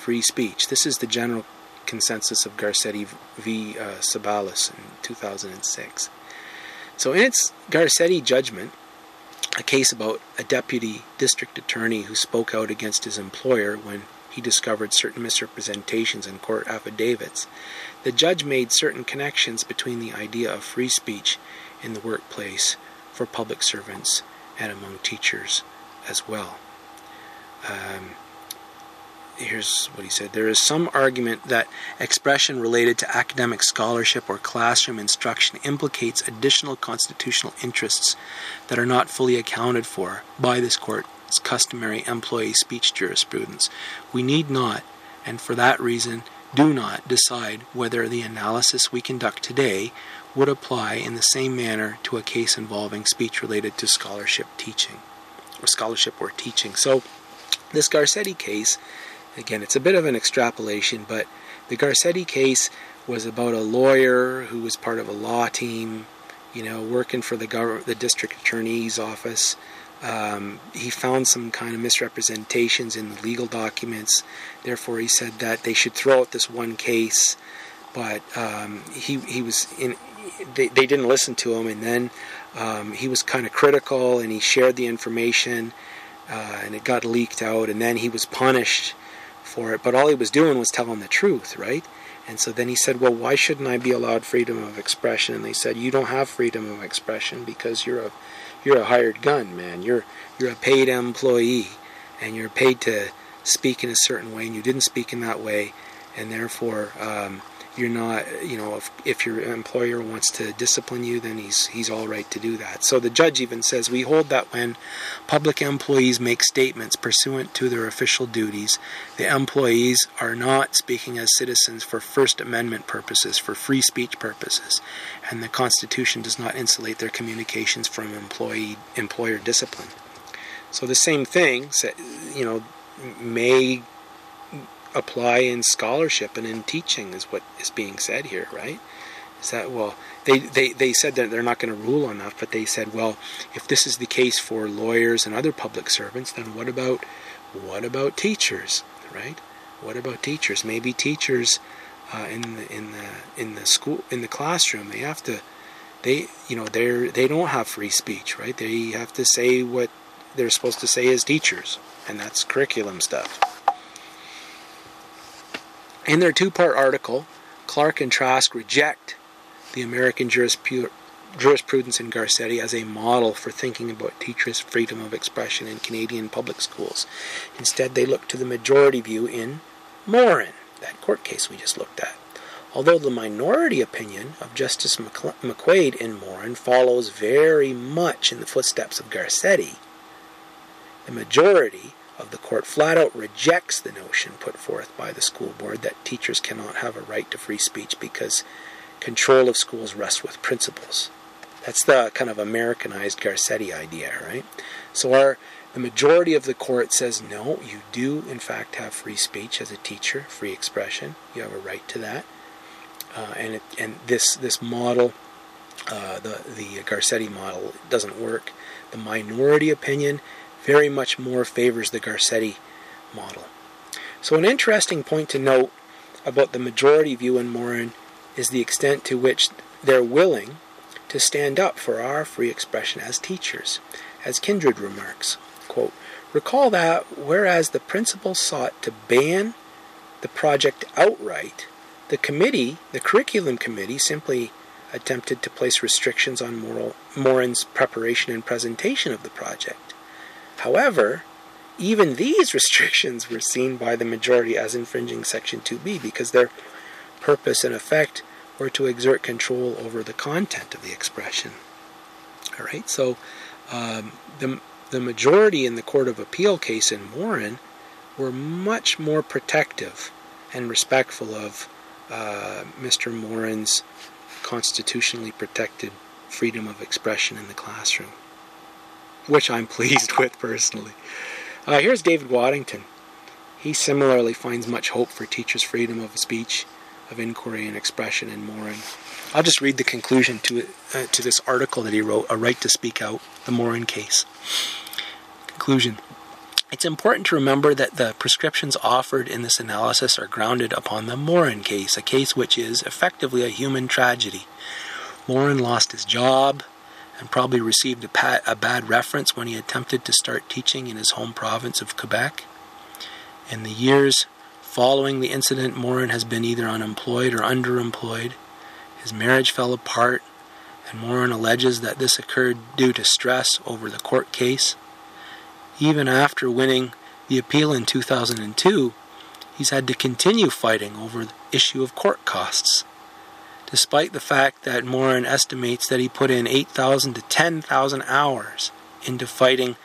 free speech. This is the general consensus of Garcetti v. Uh, Ceballos in two thousand six. So in its Garcetti judgment, a case about a deputy district attorney who spoke out against his employer when he discovered certain misrepresentations in court affidavits, the judge made certain connections between the idea of free speech in the workplace for public servants and among teachers as well. Um, Here's what he said. There is some argument that expression related to academic scholarship or classroom instruction implicates additional constitutional interests that are not fully accounted for by this court's customary employee speech jurisprudence. We need not, and for that reason, do not decide whether the analysis we conduct today would apply in the same manner to a case involving speech related to scholarship teaching or scholarship or teaching. So this Garcetti case, again, it's a bit of an extrapolation, but the Garcetti case was about a lawyer who was part of a law team, you know, working for the gov the district attorney's office. Um, he found some kind of misrepresentations in the legal documents. Therefore, he said that they should throw out this one case, but um, he he was in. They, they didn't listen to him, and then um, he was kind of critical, and he shared the information, uh, and it got leaked out, and then he was punished for it, but all he was doing was telling the truth, right? And so then he said, well, why shouldn't I be allowed freedom of expression? And they said, you don't have freedom of expression because you're a you're a hired gun, man. You're you're a paid employee, and you're paid to speak in a certain way, and you didn't speak in that way, and therefore um, you're not, you know, if, if your employer wants to discipline you, then he's he's all right to do that. So the judge even says, we hold that when public employees make statements pursuant to their official duties, the employees are not speaking as citizens for First Amendment purposes, for free speech purposes, and the Constitution does not insulate their communications from employee employer discipline. So the same thing, you know, may apply in scholarship and in teaching is what is being said here, right? Is that, well, they, they, they said that they're not going to rule on that, but they said, well, if this is the case for lawyers and other public servants, then what about, what about teachers, right? What about teachers? Maybe teachers uh, in the in the in the school in the classroom, they have to, they you know they're they don't have free speech, right? They have to say what they're supposed to say as teachers, and that's curriculum stuff. In their two-part article, Clark and Trask reject the American jurispu- jurisprudence in Garcetti as a model for thinking about teachers' freedom of expression in Canadian public schools. Instead, they look to the majority view in Morin, that court case we just looked at. Although the minority opinion of Justice McQuaid in Morin follows very much in the footsteps of Garcetti, the majority of the court flat out rejects the notion put forth by the school board that teachers cannot have a right to free speech because control of schools rests with principals. That's the kind of Americanized Garcetti idea, right? So our the majority of the court says, no, you do in fact have free speech as a teacher, free expression. You have a right to that. Uh, and it, and this this model, uh, the the Garcetti model, doesn't work. The minority opinion very much more favors the Garcetti model. So an interesting point to note about the majority view in Morin is the extent to which they're willing to stand up for our free expression as teachers. As Kindred remarks, quote, recall that whereas the principal sought to ban the project outright, the committee, the curriculum committee, simply attempted to place restrictions on moral, Morin's preparation and presentation of the project. However, even these restrictions were seen by the majority as infringing Section two B because their purpose and effect were to exert control over the content of the expression. All right, so um, the, the majority in the Court of Appeal case in Morin were much more protective and respectful of uh, Mister Morin's constitutionally protected freedom of expression in the classroom, which I'm pleased with personally. Uh, here's David Waddington. He similarly finds much hope for teachers' freedom of speech, of inquiry and expression in Morin. I'll just read the conclusion to uh, to this article that he wrote, A Right to Speak Out, the Morin Case. Conclusion. It's important to remember that the prescriptions offered in this analysis are grounded upon the Morin case, a case which is effectively a human tragedy. Morin lost his job, and probably received a, pat, a bad reference when he attempted to start teaching in his home province of Quebec. In the years following the incident, Morin has been either unemployed or underemployed. His marriage fell apart, and Morin alleges that this occurred due to stress over the court case. Even after winning the appeal in two thousand two, he's had to continue fighting over the issue of court costs, despite the fact that Morin estimates that he put in eight thousand to ten thousand hours into fighting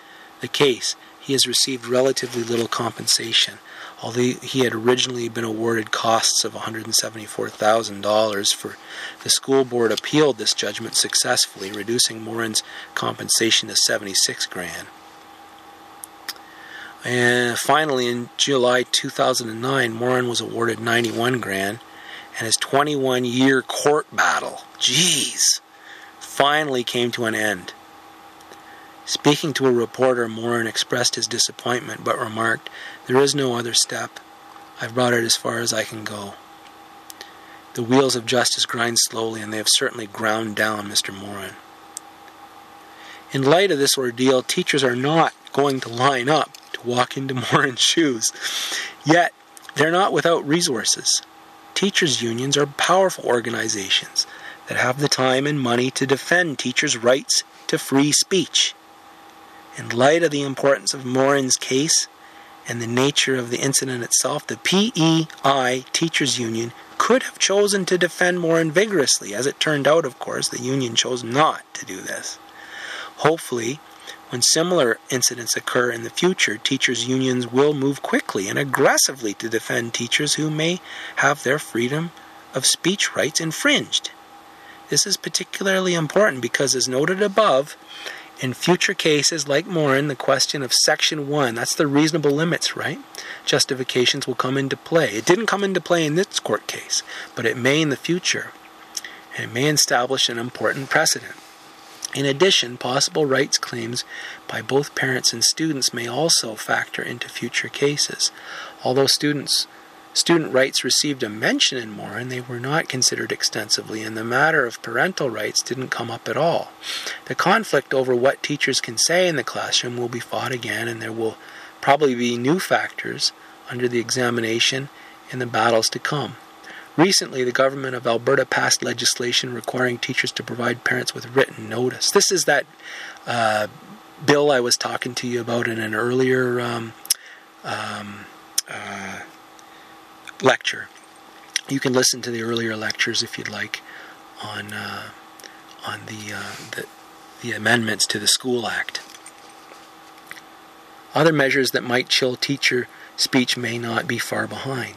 the case. He has received relatively little compensation, although he had originally been awarded costs of one hundred seventy-four thousand dollars for the school board appealed this judgment successfully, reducing Morin's compensation to seventy-six grand. And finally, in July two thousand nine, Morin was awarded ninety-one grand, and his twenty-one-year court battle, geez, finally came to an end. Speaking to a reporter, Morin expressed his disappointment, but remarked, there is no other step. I've brought it as far as I can go. The wheels of justice grind slowly, and they have certainly ground down Mister Morin. In light of this ordeal, teachers are not going to line up to walk into Morin's shoes. Yet, they're not without resources. Teachers' unions are powerful organizations that have the time and money to defend teachers' rights to free speech. In light of the importance of Morin's case and the nature of the incident itself, the P E I Teachers' Union could have chosen to defend Morin vigorously. As it turned out, of course, the union chose not to do this. Hopefully, when similar incidents occur in the future, teachers' unions will move quickly and aggressively to defend teachers who may have their freedom of speech rights infringed. This is particularly important because, as noted above, in future cases like Morin, the question of Section one, that's the reasonable limits, right? Justifications will come into play. It didn't come into play in this court case, but it may in the future, and it may establish an important precedent. In addition, possible rights claims by both parents and students may also factor into future cases. Although students, student rights received a mention in Morin, they were not considered extensively, and the matter of parental rights didn't come up at all. The conflict over what teachers can say in the classroom will be fought again, and there will probably be new factors under the examination in the battles to come. Recently, the government of Alberta passed legislation requiring teachers to provide parents with written notice. This is that uh, bill I was talking to you about in an earlier um, um, uh, lecture. You can listen to the earlier lectures if you'd like on uh, on the, uh, the the amendments to the School Act. Other measures that might chill teacher speech may not be far behind.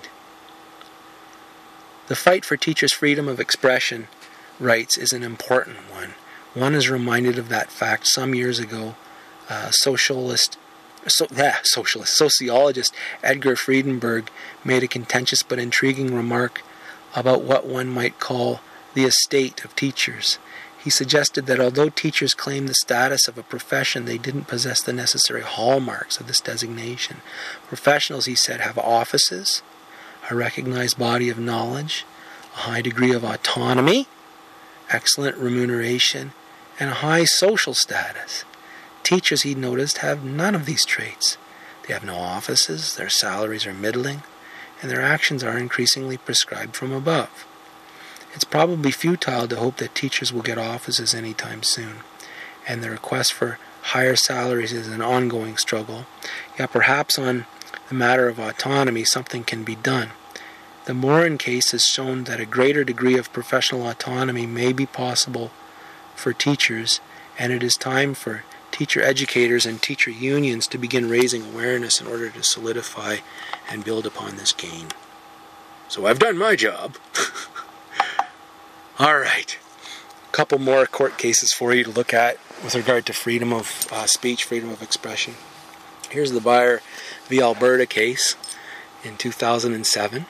The fight for teachers' freedom of expression rights is an important one. One is reminded of that fact some years ago. Uh, socialist, so, yeah, socialist, sociologist Edgar Friedenberg made a contentious but intriguing remark about what one might call the estate of teachers. He suggested that although teachers claim the status of a profession, they didn't possess the necessary hallmarks of this designation. Professionals, he said, have offices, a recognized body of knowledge, a high degree of autonomy, excellent remuneration, and a high social status. Teachers, he noticed, have none of these traits. They have no offices, their salaries are middling, and their actions are increasingly prescribed from above. It's probably futile to hope that teachers will get offices anytime soon, and the request for higher salaries is an ongoing struggle. Yet perhaps on the matter of autonomy, something can be done. The Morin case has shown that a greater degree of professional autonomy may be possible for teachers, and it is time for teacher educators and teacher unions to begin raising awareness in order to solidify and build upon this gain. So I've done my job. All right. A couple more court cases for you to look at with regard to freedom of uh, speech, freedom of expression. Here's the Buyer v. Alberta case in two thousand seven.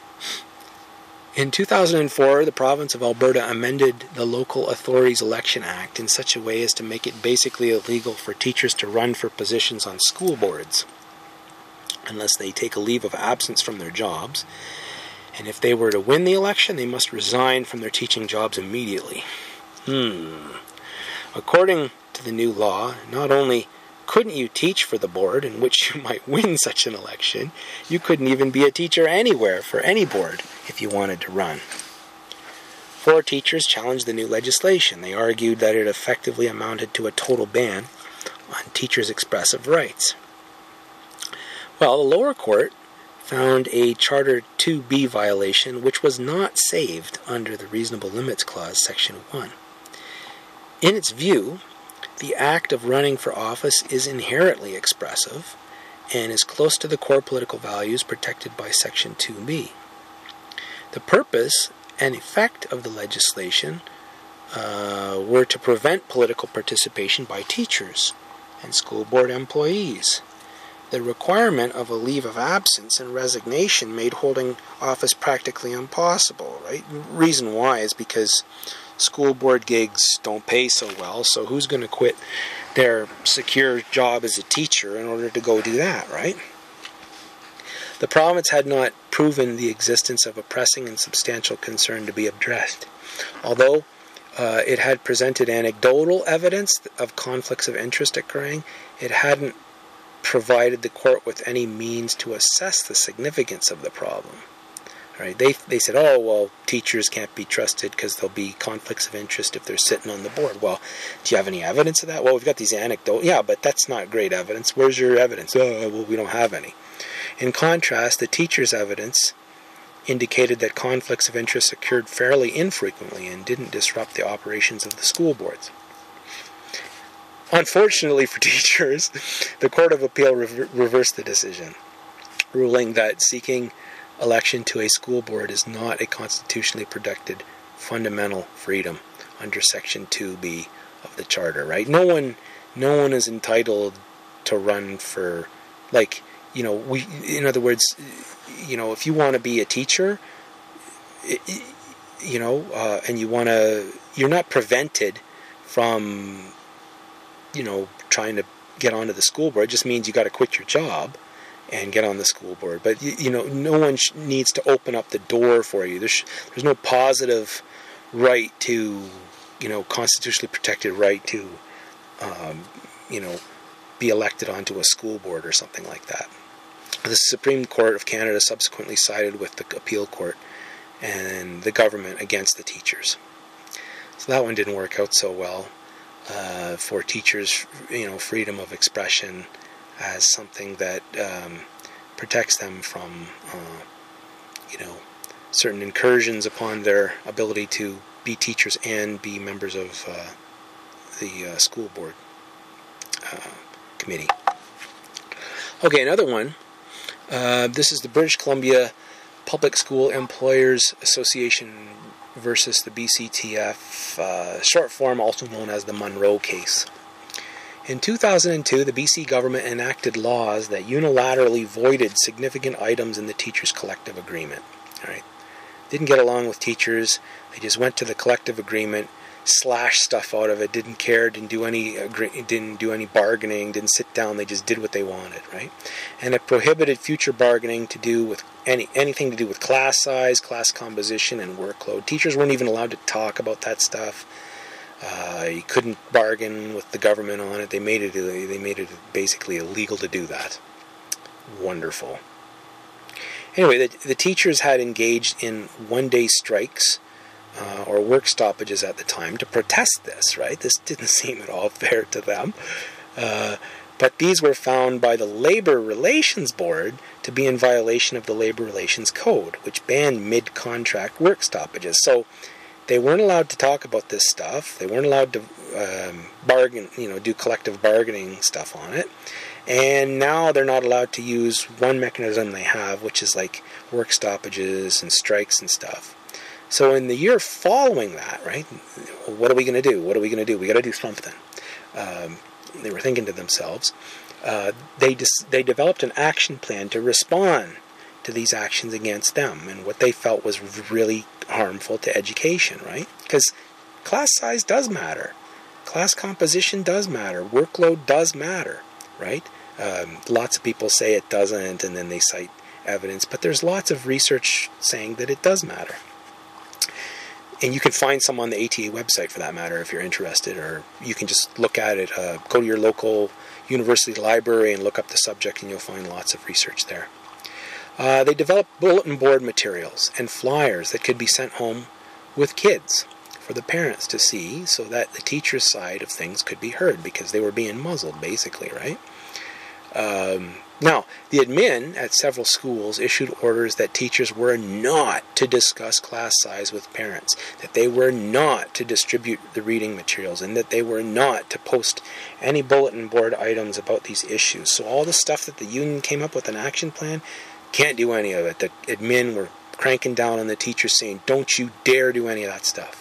In two thousand four, the province of Alberta amended the Local Authorities Election Act in such a way as to make it basically illegal for teachers to run for positions on school boards unless they take a leave of absence from their jobs. And if they were to win the election, they must resign from their teaching jobs immediately. Hmm. According to the new law, not only couldn't you teach for the board in which you might win such an election, you couldn't even be a teacher anywhere for any board if you wanted to run. Four teachers challenged the new legislation. They argued that it effectively amounted to a total ban on teachers' expressive rights. Well, the lower court found a Charter two B violation which was not saved under the Reasonable Limits Clause, Section one. In its view, the act of running for office is inherently expressive and is close to the core political values protected by Section two B. The purpose and effect of the legislation uh, were to prevent political participation by teachers and school board employees. The requirement of a leave of absence and resignation made holding office practically impossible, right? Reason why is because school board gigs don't pay so well, so who's going to quit their secure job as a teacher in order to go do that, right? The province had not proven the existence of a pressing and substantial concern to be addressed, although uh, it had presented anecdotal evidence of conflicts of interest occurring. It hadn't provided the court with any means to assess the significance of the problem. Right? They they said, oh, well, teachers can't be trusted because there'll be conflicts of interest if they're sitting on the board. Well, do you have any evidence of that? Well, we've got these anecdotes. Yeah, but that's not great evidence. Where's your evidence? Oh, well, we don't have any. In contrast, the teachers' evidence indicated that conflicts of interest occurred fairly infrequently and didn't disrupt the operations of the school boards. Unfortunately for teachers, the Court of Appeal re- reversed the decision, ruling that seeking election to a school board is not a constitutionally protected fundamental freedom under Section two B of the Charter, right? No one, no one is entitled to run for, like, you know, we, in other words, you know, if you want to be a teacher, you know, uh, and you want to, you're not prevented from, you know, trying to get onto the school board. It just means you got to quit your job and get on the school board. But, you, you know, no one sh- needs to open up the door for you. There's, there's no positive right to, you know, constitutionally protected right to, um, you know, be elected onto a school board or something like that. The Supreme Court of Canada subsequently sided with the appeal court and the government against the teachers. So that one didn't work out so well uh, for teachers, you know, freedom of expression as something that um, protects them from, uh, you know, certain incursions upon their ability to be teachers and be members of uh, the uh, school board uh, committee. Okay, another one. Uh, this is the British Columbia Public School Employers Association versus the B C T F, uh, short form also known as the Monroe case. In two thousand two, the B C government enacted laws that unilaterally voided significant items in the teachers' collective agreement. All right. Didn't get along with teachers. They just went to the collective agreement, slashed stuff out of it, didn't care, didn't do any agree- didn't do any bargaining, didn't sit down, they just did what they wanted, right? And it prohibited future bargaining to do with any anything to do with class size, class composition, and workload. Teachers weren't even allowed to talk about that stuff. Uh, you couldn't bargain with the government on it. They made it they made it basically illegal to do that. Wonderful. Anyway, the, the teachers had engaged in one-day strikes Uh, or work stoppages at the time to protest this, right? This didn't seem at all fair to them. Uh, but these were found by the Labor Relations Board to be in violation of the Labor Relations Code, which banned mid-contract work stoppages. So they weren't allowed to talk about this stuff. They weren't allowed to um, bargain, you know, do collective bargaining stuff on it. And now they're not allowed to use one mechanism they have, which is like work stoppages and strikes and stuff. So in the year following that, right, what are we going to do? What are we going to do? We got to do something. Um, they were thinking to themselves. Uh, they dis- they developed an action plan to respond to these actions against them and what they felt was really harmful to education, right? Because class size does matter. Class composition does matter. Workload does matter, right? Um, lots of people say it doesn't, and then they cite evidence. But there's lots of research saying that it does matter. And you can find some on the A T A website, for that matter, if you're interested, or you can just look at it. Uh, go to your local university library and look up the subject, and you'll find lots of research there. Uh, they developed bulletin board materials and flyers that could be sent home with kids for the parents to see so that the teacher's side of things could be heard, because they were being muzzled, basically, right? Um, now, the admin at several schools issued orders that teachers were not to discuss class size with parents, that they were not to distribute the reading materials, and that they were not to post any bulletin board items about these issues. So all the stuff that the union came up with an action plan, can't do any of it. The admin were cranking down on the teachers saying, don't you dare do any of that stuff.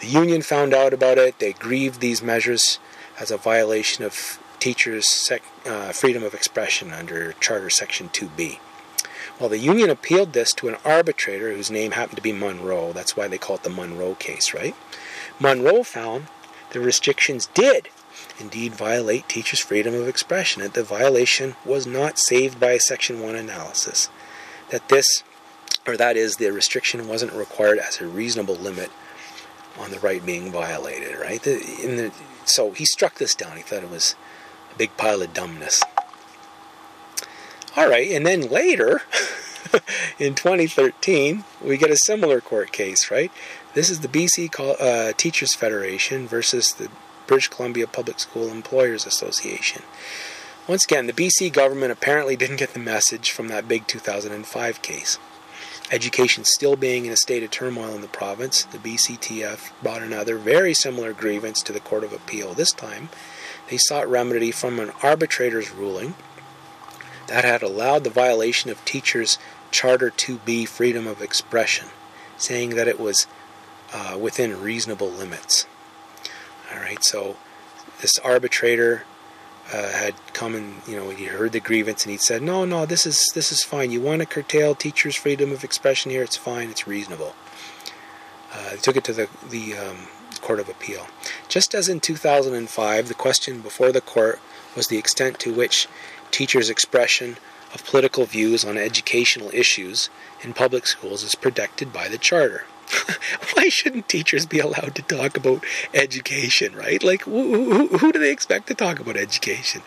The union found out about it. They grieved these measures as a violation of teachers' sec- uh, freedom of expression under Charter Section two B. Well, the union appealed this to an arbitrator whose name happened to be Monroe. That's why they call it the Monroe case, right? Monroe found the restrictions did indeed violate teachers' freedom of expression, and the violation was not saved by Section one analysis. That this, or that is, the restriction wasn't required as a reasonable limit on the right being violated, right? The, in the, so he struck this down. He thought it was big pile of dumbness. All right, and then later, in twenty thirteen, we get a similar court case, right? This is the B C uh, Teachers Federation versus the British Columbia Public School Employers Association. Once again, the B C government apparently didn't get the message from that big two thousand five case. Education still being in a state of turmoil in the province, the B C T F brought another very similar grievance to the Court of Appeal. This time, they sought remedy from an arbitrator's ruling that had allowed the violation of teachers' Charter two B freedom of expression, saying that it was uh, within reasonable limits. All right, so this arbitrator uh, had come and, you know, he heard the grievance and he said, no, no, this is this is fine. You want to curtail teachers' freedom of expression here? It's fine. It's reasonable. Uh, they took it to the, the um, Court of Appeal. Just as in two thousand five, the question before the court was the extent to which teachers' expression of political views on educational issues in public schools is protected by the Charter. Why shouldn't teachers be allowed to talk about education, right? Like, who, who, who do they expect to talk about education?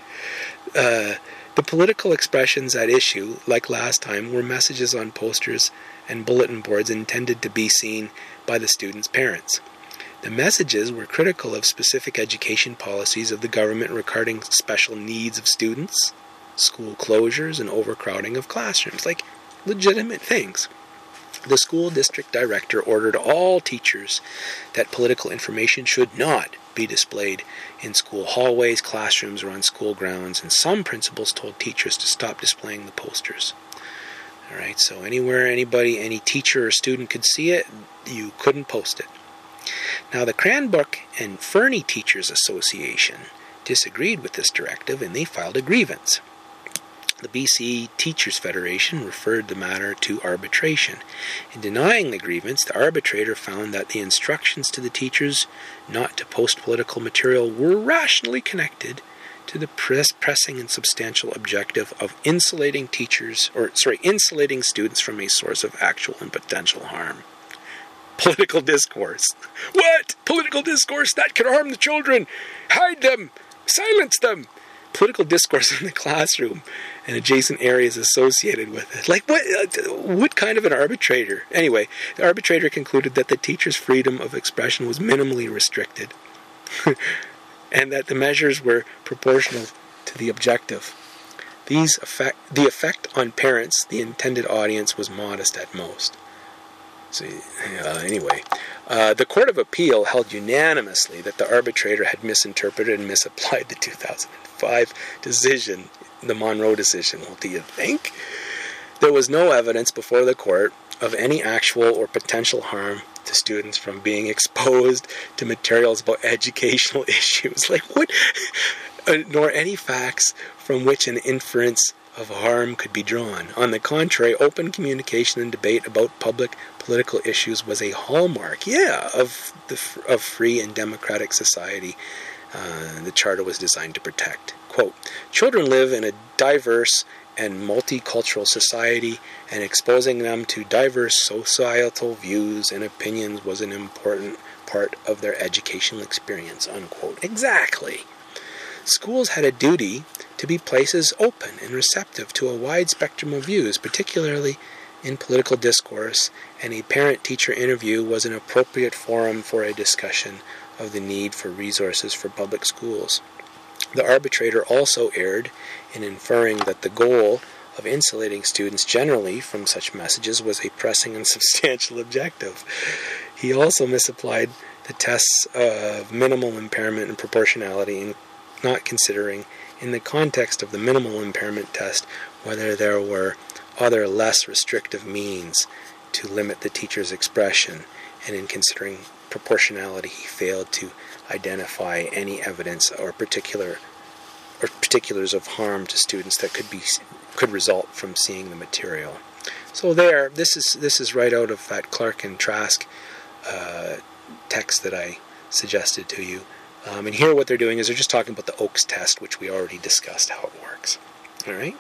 Uh, the political expressions at issue, like last time, were messages on posters and bulletin boards intended to be seen by the students' parents. The messages were critical of specific education policies of the government regarding special needs of students, school closures, and overcrowding of classrooms, like legitimate things. The school district director ordered all teachers that political information should not be displayed in school hallways, classrooms, or on school grounds, and some principals told teachers to stop displaying the posters. All right, so anywhere anybody, any teacher or student could see it, you couldn't post it. Now, the Cranbrook and Fernie Teachers Association disagreed with this directive, and they filed a grievance. The B C Teachers Federation referred the matter to arbitration. In denying the grievance, the arbitrator found that the instructions to the teachers not to post political material were rationally connected to the press pressing and substantial objective of insulating teachers, or sorry, insulating students from a source of actual and potential harm. Political discourse. What? Political discourse? That could harm the children. Hide them. Silence them. Political discourse in the classroom and adjacent areas associated with it. Like, what what kind of an arbitrator? Anyway, the arbitrator concluded that the teacher's freedom of expression was minimally restricted and that the measures were proportional to the objective. These effect, the effect on parents, the intended audience, was modest at most. So, uh, anyway, uh, the Court of Appeal held unanimously that the arbitrator had misinterpreted and misapplied the two thousand five decision, the Monroe decision. Well, do you think? There was no evidence before the court of any actual or potential harm to students from being exposed to materials about educational issues, like what, nor any facts from which an inference of harm could be drawn. On the contrary, open communication and debate about public political issues was a hallmark, yeah, of the of free and democratic society uh, the Charter was designed to protect. Quote, "Children live in a diverse and multicultural society, and exposing them to diverse societal views and opinions was an important part of their educational experience." Unquote. Exactly. Schools had a duty to be places open and receptive to a wide spectrum of views, particularly in political discourse, and a parent-teacher interview was an appropriate forum for a discussion of the need for resources for public schools. The arbitrator also erred in inferring that the goal of insulating students generally from such messages was a pressing and substantial objective. He also misapplied the tests of minimal impairment and proportionality in not considering, in the context of the minimal impairment test, whether there were other less restrictive means to limit the teacher's expression, and in considering proportionality, he failed to identify any evidence or particular or particulars of harm to students that could be could result from seeing the material. So there, this is this is right out of that Clark and Trask uh, text that I suggested to you. Um, and here what they're doing is they're just talking about the Oakes test, which we already discussed how it works. All right?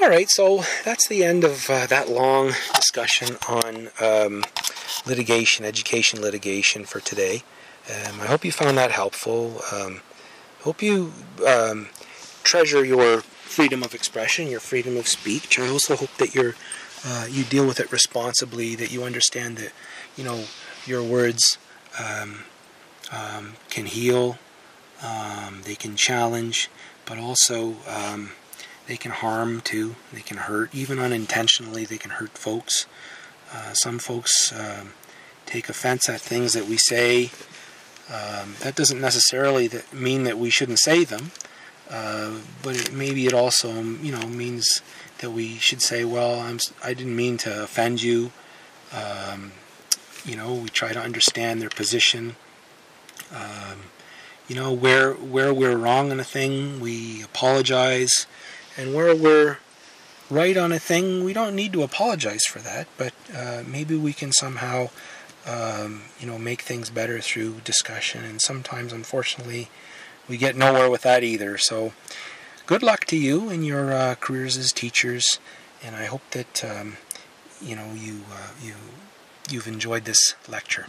All right, so that's the end of uh, that long discussion on um, litigation, education litigation for today. Um, I hope you found that helpful. I um, hope you um, treasure your freedom of expression, your freedom of speech. I also hope that you're uh, you deal with it responsibly, that you understand that, you know, your words um, um, can heal, um, they can challenge, but also um, they can harm too. They can hurt, even unintentionally. They can hurt folks. Uh, some folks uh, take offense at things that we say. Um, that doesn't necessarily that mean that we shouldn't say them, uh, but it, maybe it also, you know, means that we should say, well, I'm, I didn't mean to offend you. Um, you know, we try to understand their position. Um, you know, where where we're wrong on a thing, we apologize, and where we're right on a thing, we don't need to apologize for that. But uh, maybe we can somehow. Um, you know, make things better through discussion, and sometimes, unfortunately, we get nowhere with that either. So, good luck to you in your uh, careers as teachers, and I hope that um, you know you uh, you you've enjoyed this lecture.